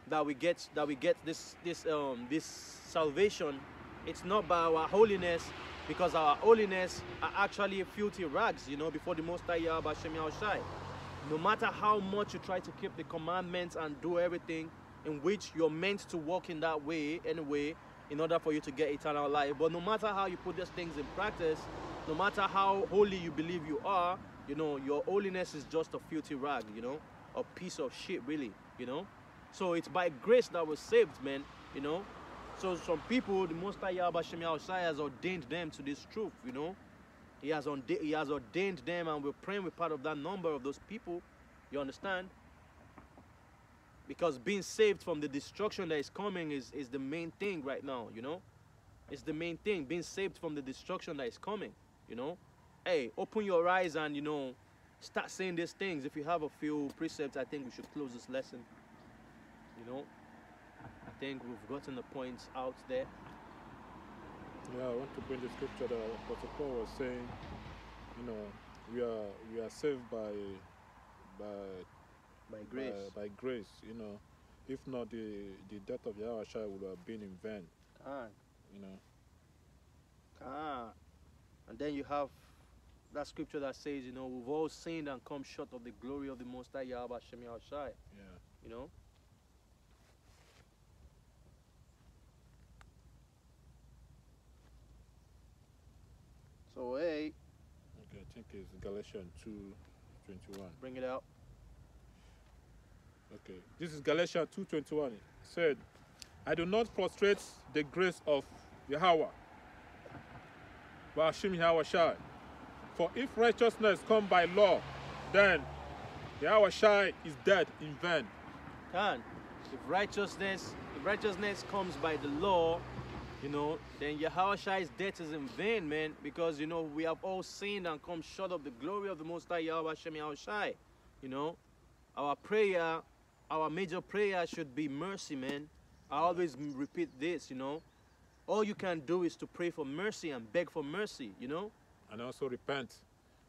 that we get that we get this this um this salvation. It's not by our holiness, because our holiness are actually filthy rags, you know, before the Most High Yahweh Shem Yahweh Shai. No matter how much you try to keep the commandments and do everything in which you're meant to walk in that way anyway in order for you to get eternal life, but no matter how you put these things in practice, no matter how holy you believe you are, you know, your holiness is just a filthy rag, you know, a piece of shit, really, you know. So it's by grace that we're saved, man, you know. So some people, the Most High Yahweh Shem Yahweh Shai has ordained them to this truth, you know. He has, he has ordained them, and we're praying we're part of that number of those people, you understand? Because being saved from the destruction that is coming is, is the main thing right now, you know. It's the main thing, being saved from the destruction that is coming, you know. Hey, open your eyes and, you know, start saying these things. If you have a few precepts, I think we should close this lesson. You know, I think we've gotten the points out there. Yeah, I want to bring the scripture that Apostle Paul was saying. You know, we are we are saved by by by grace. By, by grace, you know, If not, the, the death of Yahushua would have been in vain. Ah. You know. Ah. And then you have that scripture that says, you know, we've all sinned and come short of the glory of the Most High Yahweh Hashem Yahushai. Yeah. You know. So hey. Okay, I think it's Galatians two twenty-one. Bring it out. Okay. This is Galatians two twenty-one. It said, I do not frustrate the grace of Yahweh, but Hashem Yahushai. For if righteousness come by law, then Yahushai is dead in vain. Can if righteousness if righteousness comes by the law, you know, then Yahushai's death is in vain, man, because you know we have all sinned and come short of the glory of the Most High Yahweh Hashem Yahushai. You know, our prayer, our major prayer should be mercy, man. I always repeat this, you know. All you can do is to pray for mercy and beg for mercy, you know. And also repent.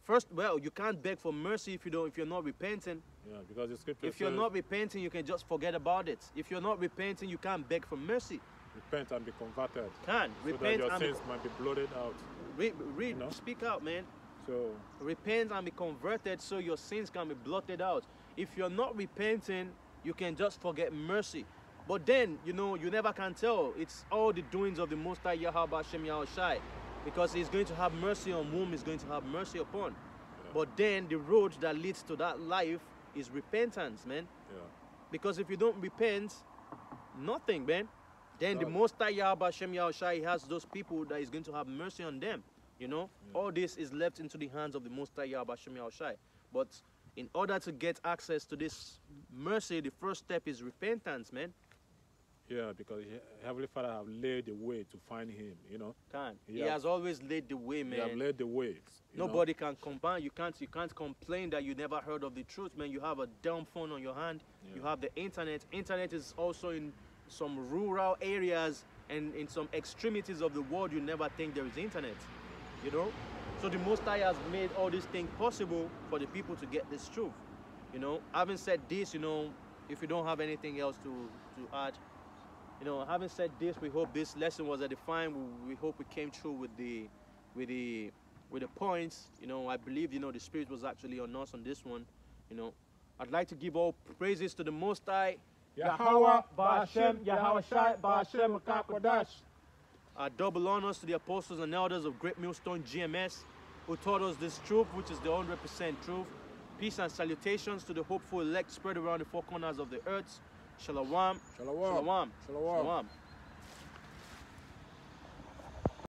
First, well, you can't beg for mercy if you don't, if you're not repenting. Yeah, because the scripture. If you're says, not repenting, you can just forget about it. If you're not repenting, you can't beg for mercy. Repent and be converted. Can so repent that your and sins might be blotted out. Read, read, you know? Speak out, man. So repent and be converted, so your sins can be blotted out. If you're not repenting, you can just forget mercy. But then, you know, you never can tell. It's all the doings of the Most High Yahweh Hashem Yahushai. Because he's going to have mercy on whom he's going to have mercy upon. Yeah. But then the road that leads to that life is repentance, man. Yeah. Because if you don't repent, nothing, man. Then that, the Most High Yahweh Hashem Yahushai has those people that is going to have mercy on them. You know? Yeah. All this is left into the hands of the Most High Yahweh Hashem Yahushai. But in order to get access to this mercy, the first step is repentance, man. Yeah, because Heavenly Father have laid the way to find him, you know. Can. He, he have, has always laid the way, man. He have laid the way. Nobody know? Can complain. You can't, you can't complain that you never heard of the truth, man. You have a dumb phone on your hand. Yeah. You have the internet. Internet is also in some rural areas and in some extremities of the world. You never think there is internet, you know. So the Most High has made all these things possible for the people to get this truth, you know. Having said this, you know, if you don't have anything else to, to add, you know, having said this, we hope this lesson was edifying. We, we hope we came through with the, with the, with the points. You know, I believe, you know, the Spirit was actually on us on this one. You know, I'd like to give all praises to the Most High. Yahweh Ba'ashem, Yahushai Ba'ashem Kakodash. I double honors to the apostles and elders of Great Millstone G M S who taught us this truth, which is the one hundred percent truth. Peace and salutations to the hopeful elect spread around the four corners of the earth. Shalom. Shalom. Shalom. Shalom. Shalom.